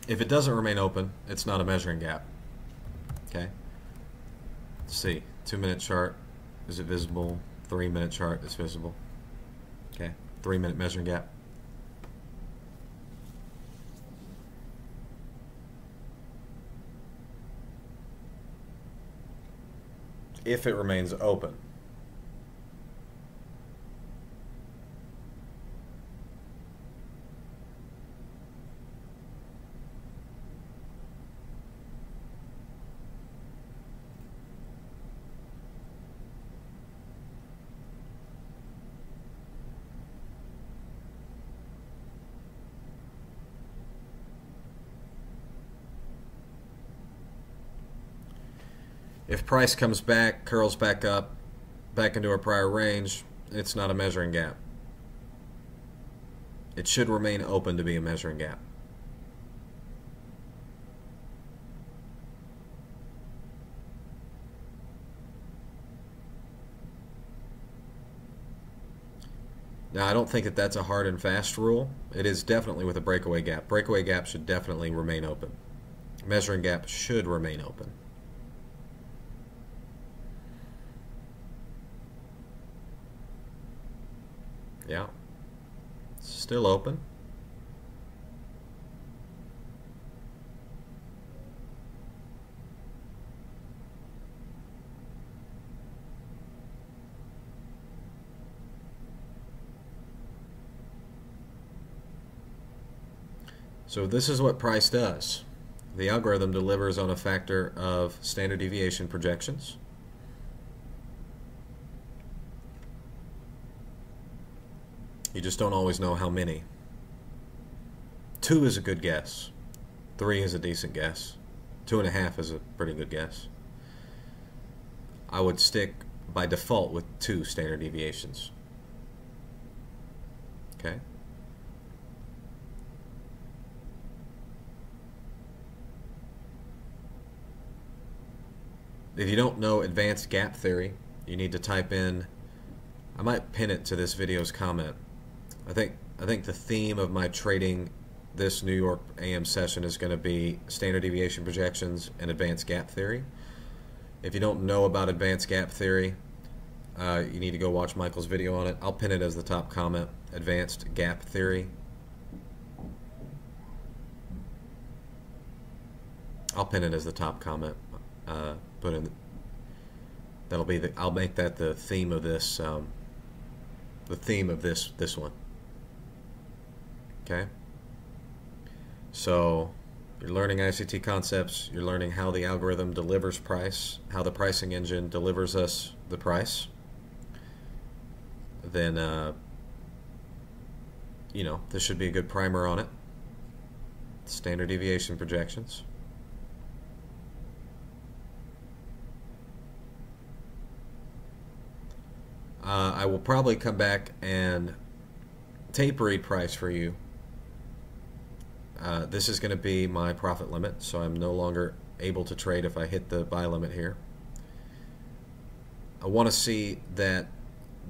If it doesn't remain open, it's not a measuring gap. Okay. Let's see. 2-minute chart. Is it visible? 3-minute chart is visible. Okay, 3-minute measuring gap. If it remains open. If price comes back, curls back up, back into our prior range, it's not a measuring gap. It should remain open to be a measuring gap. Now, I don't think that that's a hard and fast rule. It is definitely with a breakaway gap. Breakaway gap should definitely remain open. Measuring gap should remain open. Yeah, still open. So this is what price does. The algorithm delivers on a factor of standard deviation projections. You just don't always know how many. 2 is a good guess. 3 is a decent guess. 2.5 is a pretty good guess. I would stick by default with 2 standard deviations. Okay. If you don't know advanced gap theory, you need to type in, I might pin it to this video's comment. I think the theme of my trading this New York AM session is going to be standard deviation projections and advanced gap theory. If you don't know about advanced gap theory, you need to go watch Michael's video on it. I'll pin it as the top comment, advanced gap theory. I'll pin it as the top comment. Put in. That'll be the. I'll make that the theme of this. The theme of this one. Okay, so you're learning ICT concepts, you're learning how the algorithm delivers price, how the pricing engine delivers us the price. Then you know, this should be a good primer on it. Standard deviation projections. I will probably come back and tape read price for you This is going to be my profit limit, so I'm no longer able to trade if I hit the buy limit here. I want to see that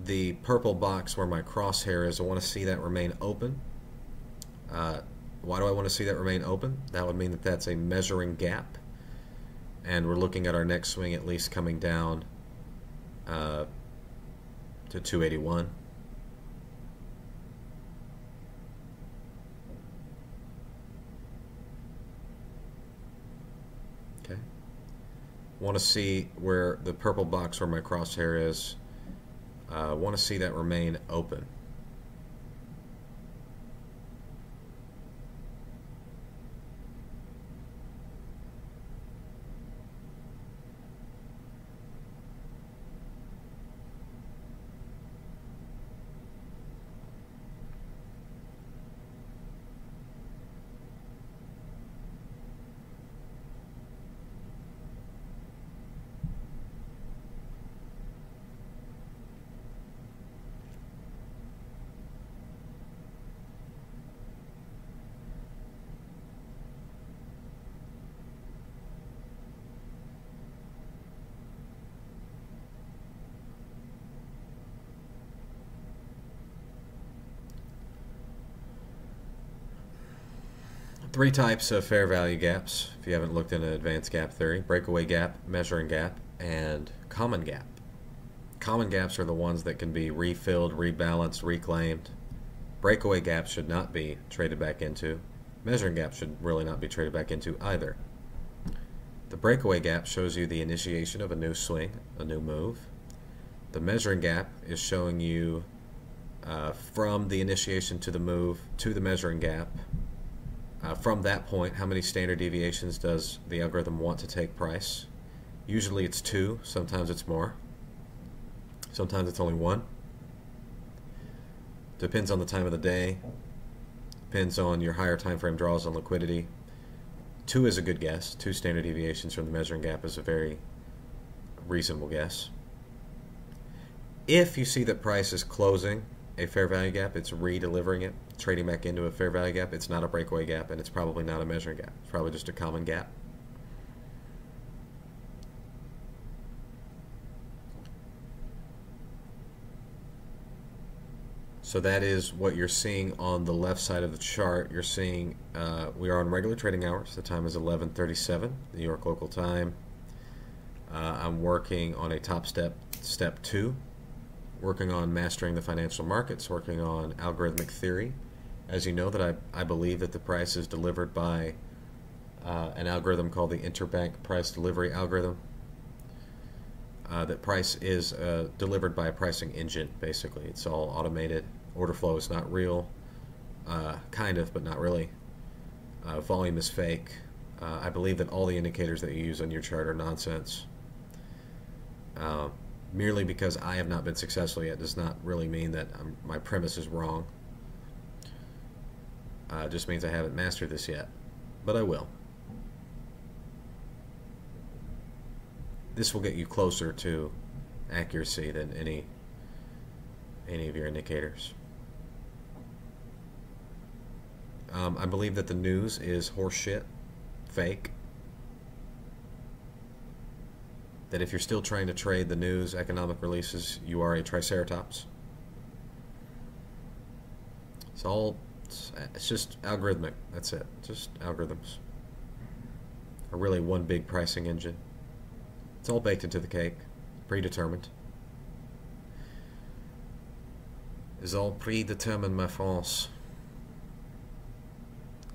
the purple box where my crosshair is, I want to see that remain open. Why do I want to see that remain open? That would mean that that's a measuring gap, and we're looking at our next swing at least coming down to 281. Okay. Want to see where the purple box where my crosshair is. Want to see that remain open. Three types of fair value gaps, if you haven't looked into advanced gap theory: breakaway gap, measuring gap, and common gap. Common gaps are the ones that can be refilled, rebalanced, reclaimed. Breakaway gaps should not be traded back into. Measuring gaps should really not be traded back into either. The breakaway gap shows you the initiation of a new swing, a new move. The measuring gap is showing you from the initiation to the move to the measuring gap. From that point, how many standard deviations does the algorithm want to take price? Usually it's 2, sometimes it's more. Sometimes it's only 1. Depends on the time of the day. Depends on your higher time frame draws on liquidity. 2 is a good guess. 2 standard deviations from the measuring gap is a very reasonable guess. If you see that price is closing a fair value gap, it's re-delivering it, trading back into a fair value gap, it's not a breakaway gap, and it's probably not a measuring gap. It's probably just a common gap. So that is what you're seeing on the left side of the chart. You're seeing we are on regular trading hours. The time is 11:37 New York local time. I'm working on a top step, step 2. Working on mastering the financial markets, working on algorithmic theory. As you know, that I believe that the price is delivered by an algorithm called the interbank price delivery algorithm. That price is delivered by a pricing engine, basically. It's all automated. Order flow is not real, kind of, but not really. Volume is fake. I believe that all the indicators that you use on your chart are nonsense. Merely because I have not been successful yet does not really mean that my premise is wrong. It just means I haven't mastered this yet, but I will. This will get you closer to accuracy than any of your indicators. I believe that the news is horseshit, fake. That if you're still trying to trade the news, economic releases, you are a triceratops. It's just algorithmic, that's it, just algorithms. Or really one big pricing engine. It's all baked into the cake, predetermined. It's all predetermined, my friends.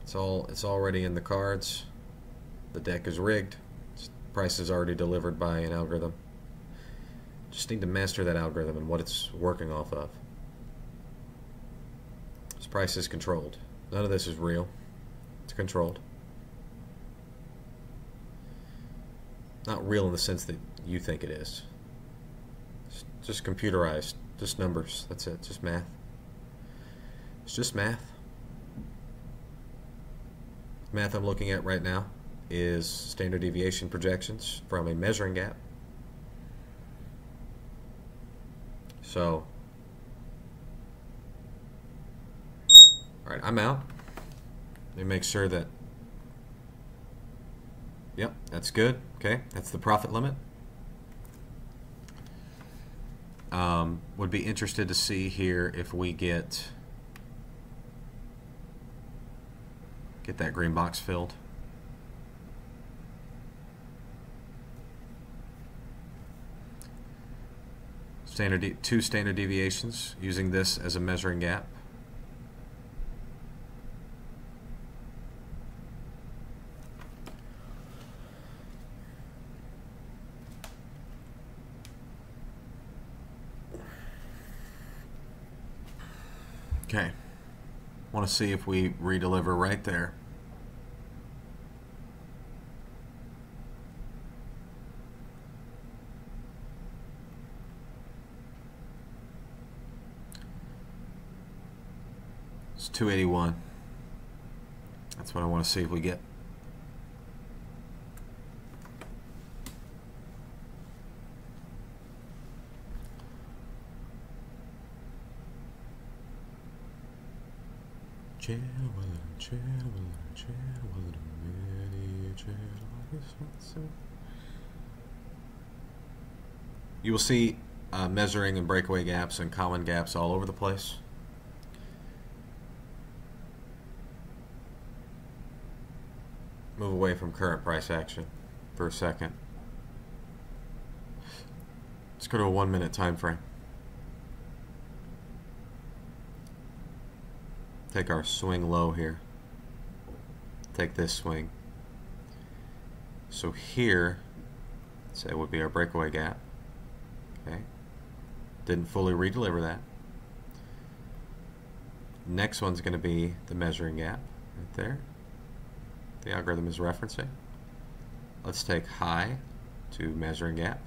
It's already in the cards. The deck is rigged. Price is already delivered by an algorithm. Just need to master that algorithm and what it's working off of. This price is controlled. None of this is real. It's controlled. Not real in the sense that you think it is. It's just computerized. Just numbers. That's it. Just math. It's just math. The math I'm looking at right now is standard deviation projections from a measuring gap. So, all right, I'm out. They make sure that, yep, that's good. Okay, that's the profit limit. Would be interested to see here if we get that green box filled. Two standard deviations, using this as a measuring gap. Okay, want to see if we redeliver right there. It's 281. That's what I want to see if we get. You will see measuring and breakaway gaps and common gaps all over the place. Move away from current price action for a second. Let's go to a 1 minute time frame. Take our swing low here. Take this swing. So here, say, would be our breakaway gap. Okay. Didn't fully redeliver that. Next one's going to be the measuring gap right there. The algorithm is referencing. Let's take high to measuring gap.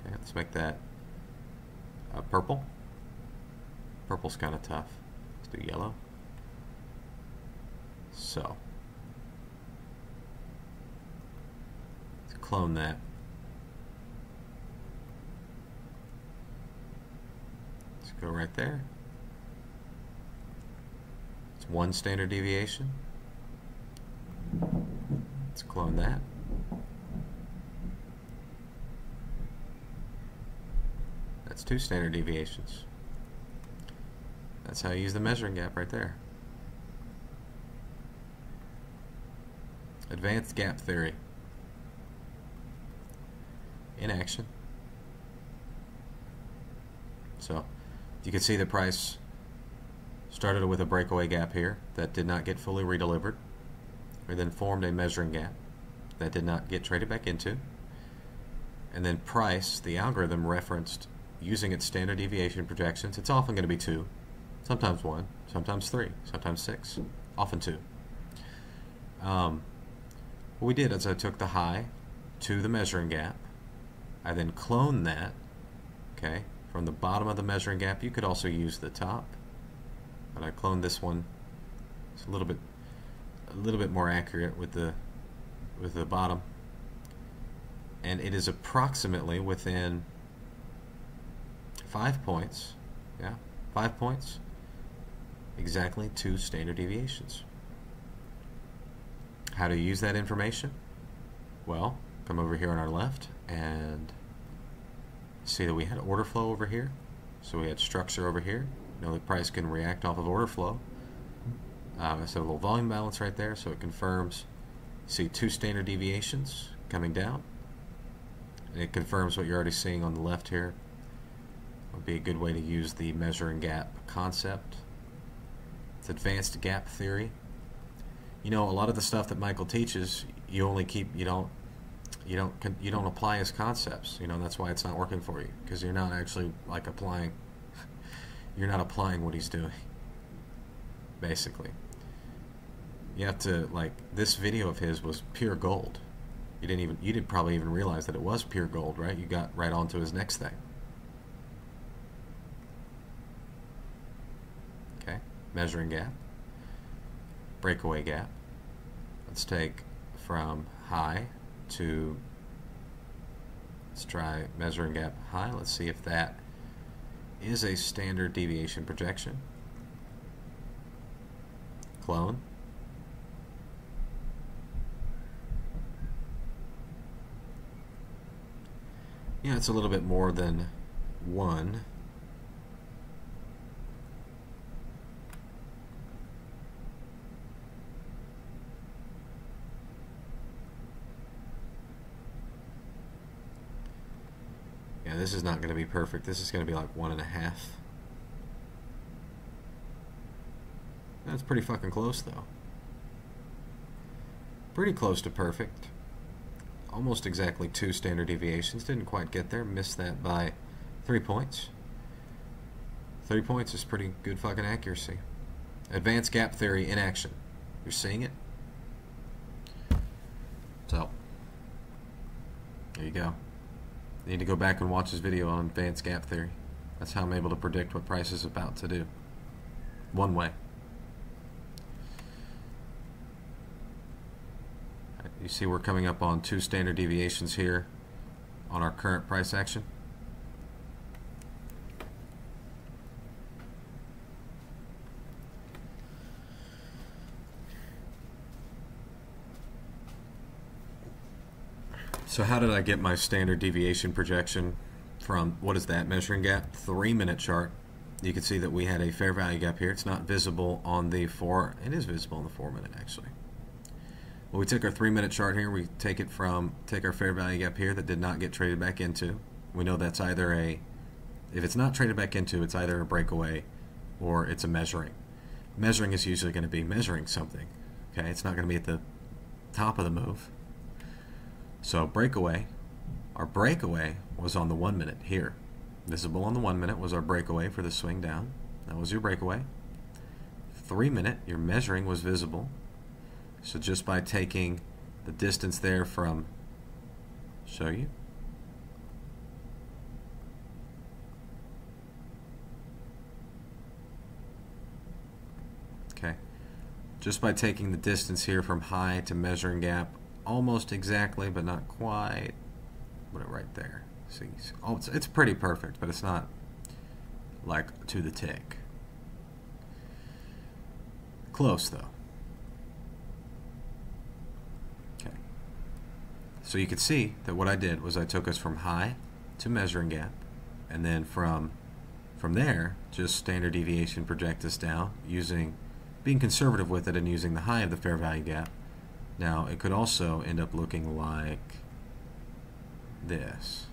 Okay, let's make that purple. Purple's kind of tough. Let's do yellow. So, let's clone that. Let's go right there. It's one standard deviation. Let's clone that. That's two standard deviations. That's how you use the measuring gap right there. Advanced gap theory in action. So you can see the price started with a breakaway gap here that did not get fully redelivered. We then formed a measuring gap that did not get traded back into. And then price, the algorithm referenced using its standard deviation projections. It's often going to be two. Sometimes one, sometimes three, sometimes six, often two. What we did is I took the high to the measuring gap. I then cloned that, okay, from the bottom of the measuring gap. You could also use the top, but I cloned this one. It's a little bit more accurate with the bottom, and it is approximately within 5 points. Yeah, 5 points. Exactly two standard deviations. How to use that information? Well, come over here on our left and see that we had order flow over here. So we had structure over here. You know, the price can react off of order flow. It's a little volume balance right there, so it confirms. See two standard deviations coming down. And it confirms what you're already seeing on the left here. Would be a good way to use the measuring gap concept. It's advanced gap theory. You know, a lot of the stuff that Michael teaches, you only keep, you don't apply as concepts. You know, that's why it's not working for you, because you're not actually like applying. You're not applying what he's doing. Basically, you have to, like, this video of his was pure gold. You didn't probably even realize that it was pure gold, right? You got right onto his next thing. Measuring gap, breakaway gap. Let's take from high to, let's try measuring gap high. Let's see if that is a standard deviation projection. clone. Yeah, it's a little bit more than one. Yeah, this is not going to be perfect. This is going to be like 1.5. That's pretty fucking close, though. Pretty close to perfect. Almost exactly 2 standard deviations. Didn't quite get there. Missed that by 3 points. 3 points is pretty good fucking accuracy. Advanced gap theory in action. You're seeing it? So, there you go. You need to go back and watch this video on advanced gap theory. That's how I'm able to predict what price is about to do. One way. You see we're coming up on 2 standard deviations here on our current price action. So how did I get my standard deviation projection from, what is that measuring gap? 3-minute chart. You can see that we had a fair value gap here. It's not visible on the 4, it is visible on the 4-minute actually. Well, we took our 3-minute chart here. We take our fair value gap here that did not get traded back into. We know that's either a, if it's not traded back into, it's either a breakaway or it's a measuring. Measuring is usually going to be measuring something. Okay, it's not going to be at the top of the move. So breakaway, our breakaway was on the 1-minute here. Visible on the 1-minute was our breakaway for the swing down. That was your breakaway. 3-minute, your measuring was visible. So just by taking the distance there from, show you, okay, just by taking the distance here from high to measuring gap, almost exactly, but not quite, put it right there. See, oh, it's pretty perfect, but it's not like to the tick. Close though. So you could see that what I did was I took us from high to measuring gap, and then from there, just standard deviation project us down, using, being conservative with it and using the high of the fair value gap. Now it could also end up looking like this,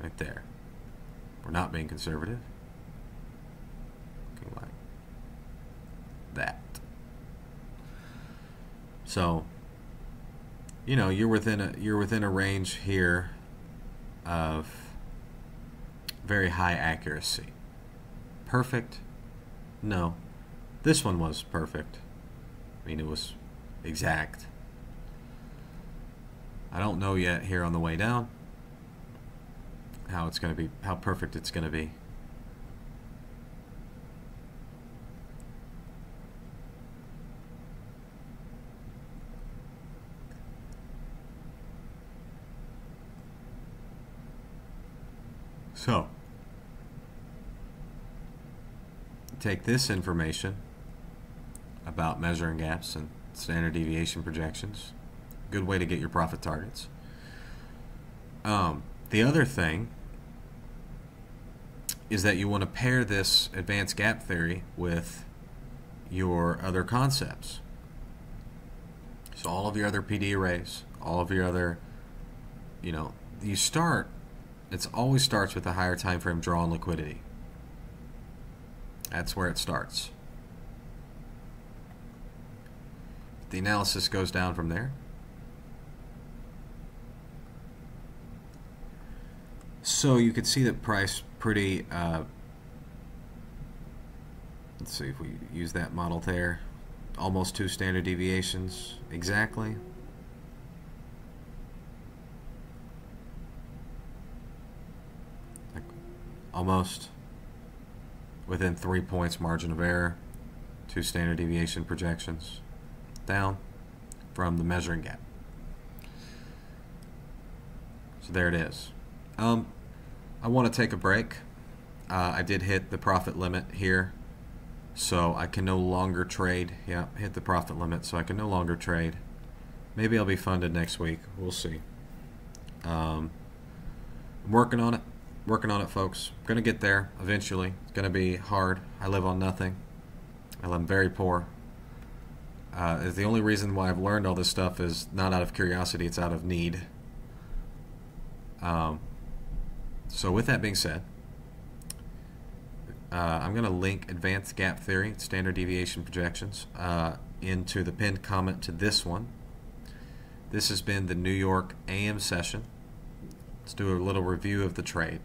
right there. We're not being conservative. Looking like that. So, you know, you're within a range here of very high accuracy. Perfect? No. This one was perfect. I mean, it was exact. I don't know yet here on the way down how it's going to be, how perfect it's going to be. So, take this information about measuring gaps and standard deviation projections. Good way to get your profit targets. The other thing is that you want to pair this advanced gap theory with your other concepts. So all of your other PD arrays, all of your other, you know, you start, it always starts with a higher time frame draw on liquidity. That's where it starts. The analysis goes down from there. So you can see that price pretty, let's see if we use that model there, almost 2 standard deviations exactly. Almost within 3 points margin of error, 2 standard deviation projections down from the measuring gap. So there it is. I want to take a break. I did hit the profit limit here So I can no longer trade. Yeah, hit the profit limit, so I can no longer trade. Maybe I'll be funded next week. We'll see. I'm working on it. Working on it, folks. Going to get there eventually. It's going to be hard. I live on nothing. I'm very poor. The only reason why I've learned all this stuff is not out of curiosity. It's out of need. So with that being said, I'm going to link Advanced Gap Theory, Standard Deviation Projections, into the pinned comment to this one. This has been the New York AM session. Let's do a little review of the trade.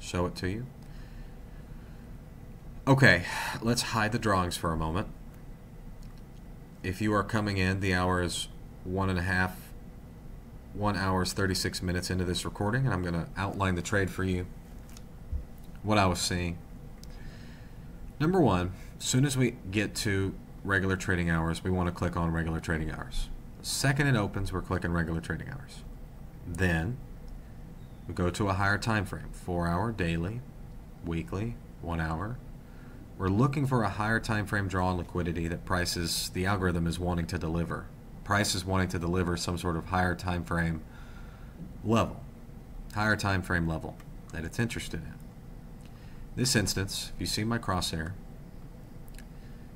Show it to you. Okay, let's hide the drawings for a moment. If you are coming in, the hour is 1 hour 36 minutes into this recording, and I'm going to outline the trade for you. What I was seeing. Number one, as soon as we get to regular trading hours, we want to click on regular trading hours. The second it opens, we're clicking regular trading hours. Then we go to a higher time frame, 4 hour, daily, weekly, 1 hour. We're looking for a higher time frame draw on liquidity that prices, the algorithm is wanting to deliver. Price is wanting to deliver some sort of higher time frame level, that it's interested in. This instance, if you see my crosshair,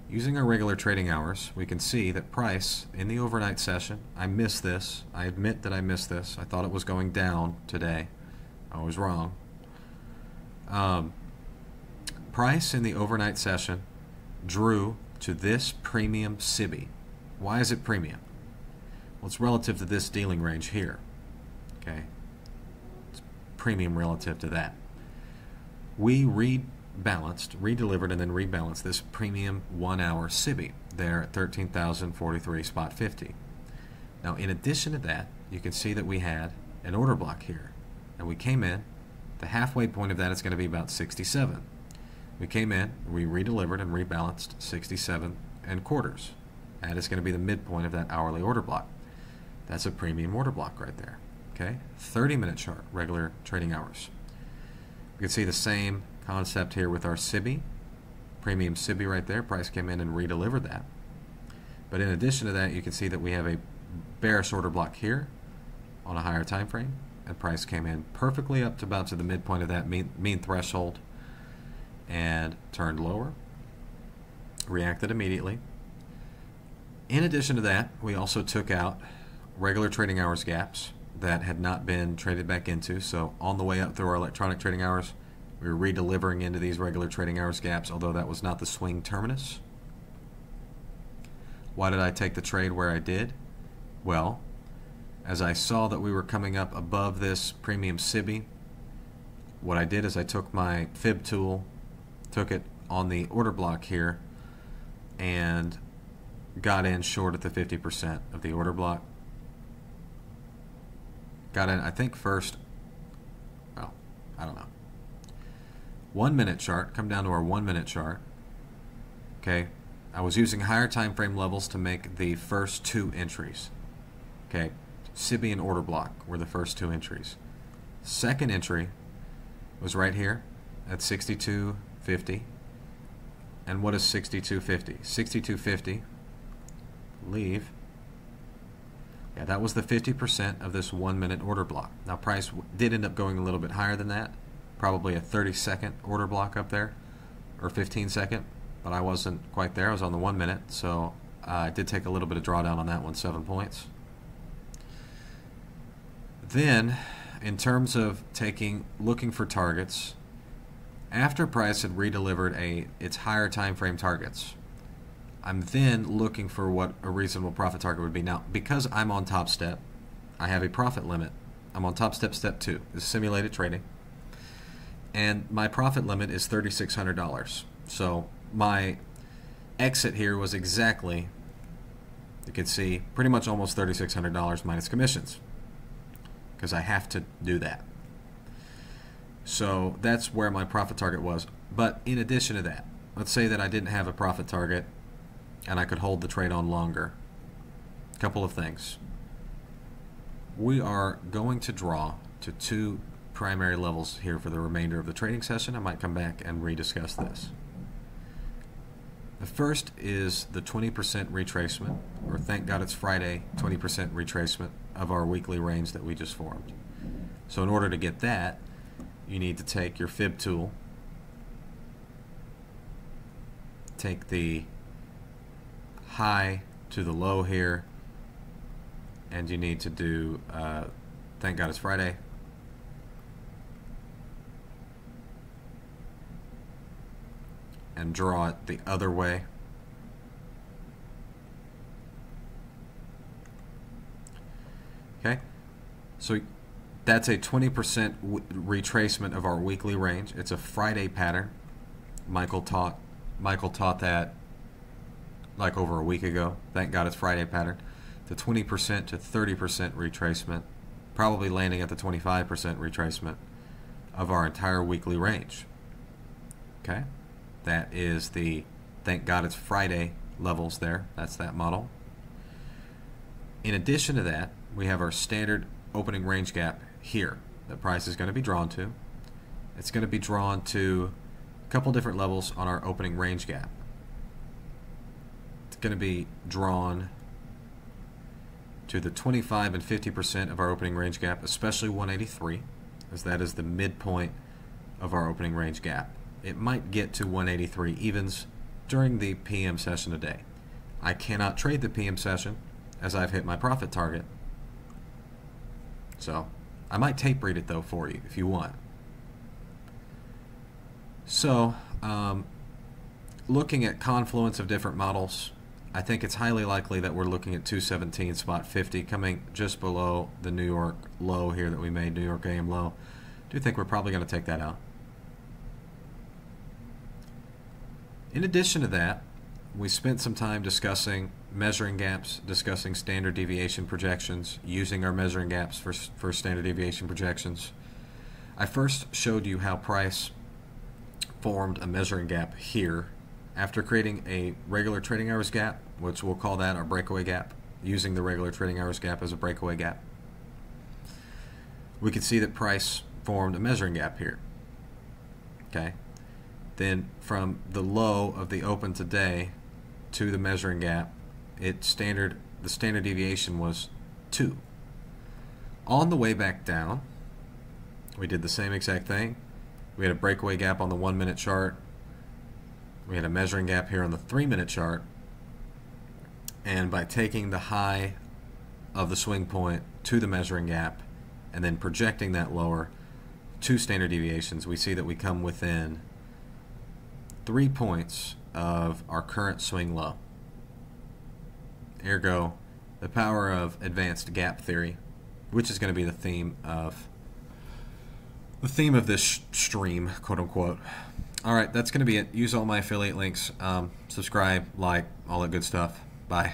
using our regular trading hours, we can see that price in the overnight session, I missed this. I admit that I missed this. I thought it was going down today. I was wrong. Price in the overnight session drew to this premium SIBI. Why is it premium? Well, it's relative to this dealing range here. Okay, it's premium relative to that. We rebalanced, redelivered, and then rebalanced this premium 1 hour SIBI there at 13,043.50. Now, in addition to that, you can see that we had an order block here. And we came in, the halfway point of that is going to be about 67. We came in, we redelivered and rebalanced 67 1/4. That is going to be the midpoint of that hourly order block. That's a premium order block right there. Okay, 30-minute chart, regular trading hours. You can see the same concept here with our SIBI, premium SIBI right there. Price came in and redelivered that. But in addition to that, you can see that we have a bearish order block here on a higher time frame, and price came in perfectly up to about to the midpoint of that mean threshold and turned lower, reacted immediately. In addition to that, we also took out regular trading hours gaps that had not been traded back into. So on the way up through our electronic trading hours, we were redelivering into these regular trading hours gaps, although that was not the swing terminus. Why did I take the trade where I did? Well, as I saw that we were coming up above this premium SIBI, what I did is I took my fib tool, took it on the order block here, and got in short at the 50% of the order block. Got in, I think, first, well, I don't know. 1 minute chart, come down to our 1 minute chart. Okay, I was using higher time frame levels to make the first two entries. Okay, SIBI and order block were the first two entries. Second entry was right here at 62.50. And what is 62.50? 62.50, leave. Yeah, that was the 50% of this 1 minute order block. Now price did end up going a little bit higher than that, probably a 30-second order block up there, or 15-second, but I wasn't quite there. I was on the 1 minute, so I did take a little bit of drawdown on that one, 7 points. Then, in terms of looking for targets, after price had redelivered its higher time frame targets, I'm then looking for what a reasonable profit target would be. Now, because I'm on Top Step, I have a profit limit. I'm on Top Step, Step 2. This is simulated trading. And my profit limit is $3,600. So my exit here was exactly, you can see, pretty much almost $3,600 minus commissions, because I have to do that. So that's where my profit target was. But in addition to that, let's say that I didn't have a profit target, and I could hold the trade on longer. A couple of things. We are going to draw to two primary levels here for the remainder of the trading session. I might come back and rediscuss this. The first is the 20% retracement, or thank God it's Friday, 20% retracement of our weekly range that we just formed. So in order to get that, you need to take your fib tool, take the high to the low here, and you need to do thank God it's Friday, and draw it the other way. Okay, so that's a 20% retracement of our weekly range. It's a Friday pattern. Michael taught that like over a week ago. Thank God it's Friday pattern. The 20% to 30% retracement, probably landing at the 25% retracement of our entire weekly range. Okay, that is the thank God it's Friday levels there. That's that model. In addition to that, we have our standard opening range gap here. The price is going to be drawn to. It's going to be drawn to a couple different levels on our opening range gap. It's going to be drawn to the 25 and 50% of our opening range gap, especially 183, as that is the midpoint of our opening range gap. It might get to 183 evens during the PM session today. I cannot trade the PM session as I've hit my profit target. So I might tape read it though for you if you want. So looking at confluence of different models, I think it's highly likely that we're looking at 217.50 coming just below the New York low here that we made, New York AM low. I do think we're probably going to take that out. In addition to that, we spent some time discussing measuring gaps, discussing standard deviation projections, using our measuring gaps for standard deviation projections. I first showed you how price formed a measuring gap here after creating a regular trading hours gap, which we'll call that our breakaway gap, using the regular trading hours gap as a breakaway gap. We could see that price formed a measuring gap here. Okay. Then from the low of the open today to the measuring gap, the standard deviation was 2. On the way back down, we did the same exact thing. We had a breakaway gap on the 1-minute chart. We had a measuring gap here on the 3-minute chart. And by taking the high of the swing point to the measuring gap and then projecting that lower 2 standard deviations, we see that we come within 3 points of our current swing low. Ergo, the power of advanced gap theory, which is going to be the theme of this stream, quote unquote. All right, that's going to be it. Use all my affiliate links, subscribe, like, all that good stuff. Bye.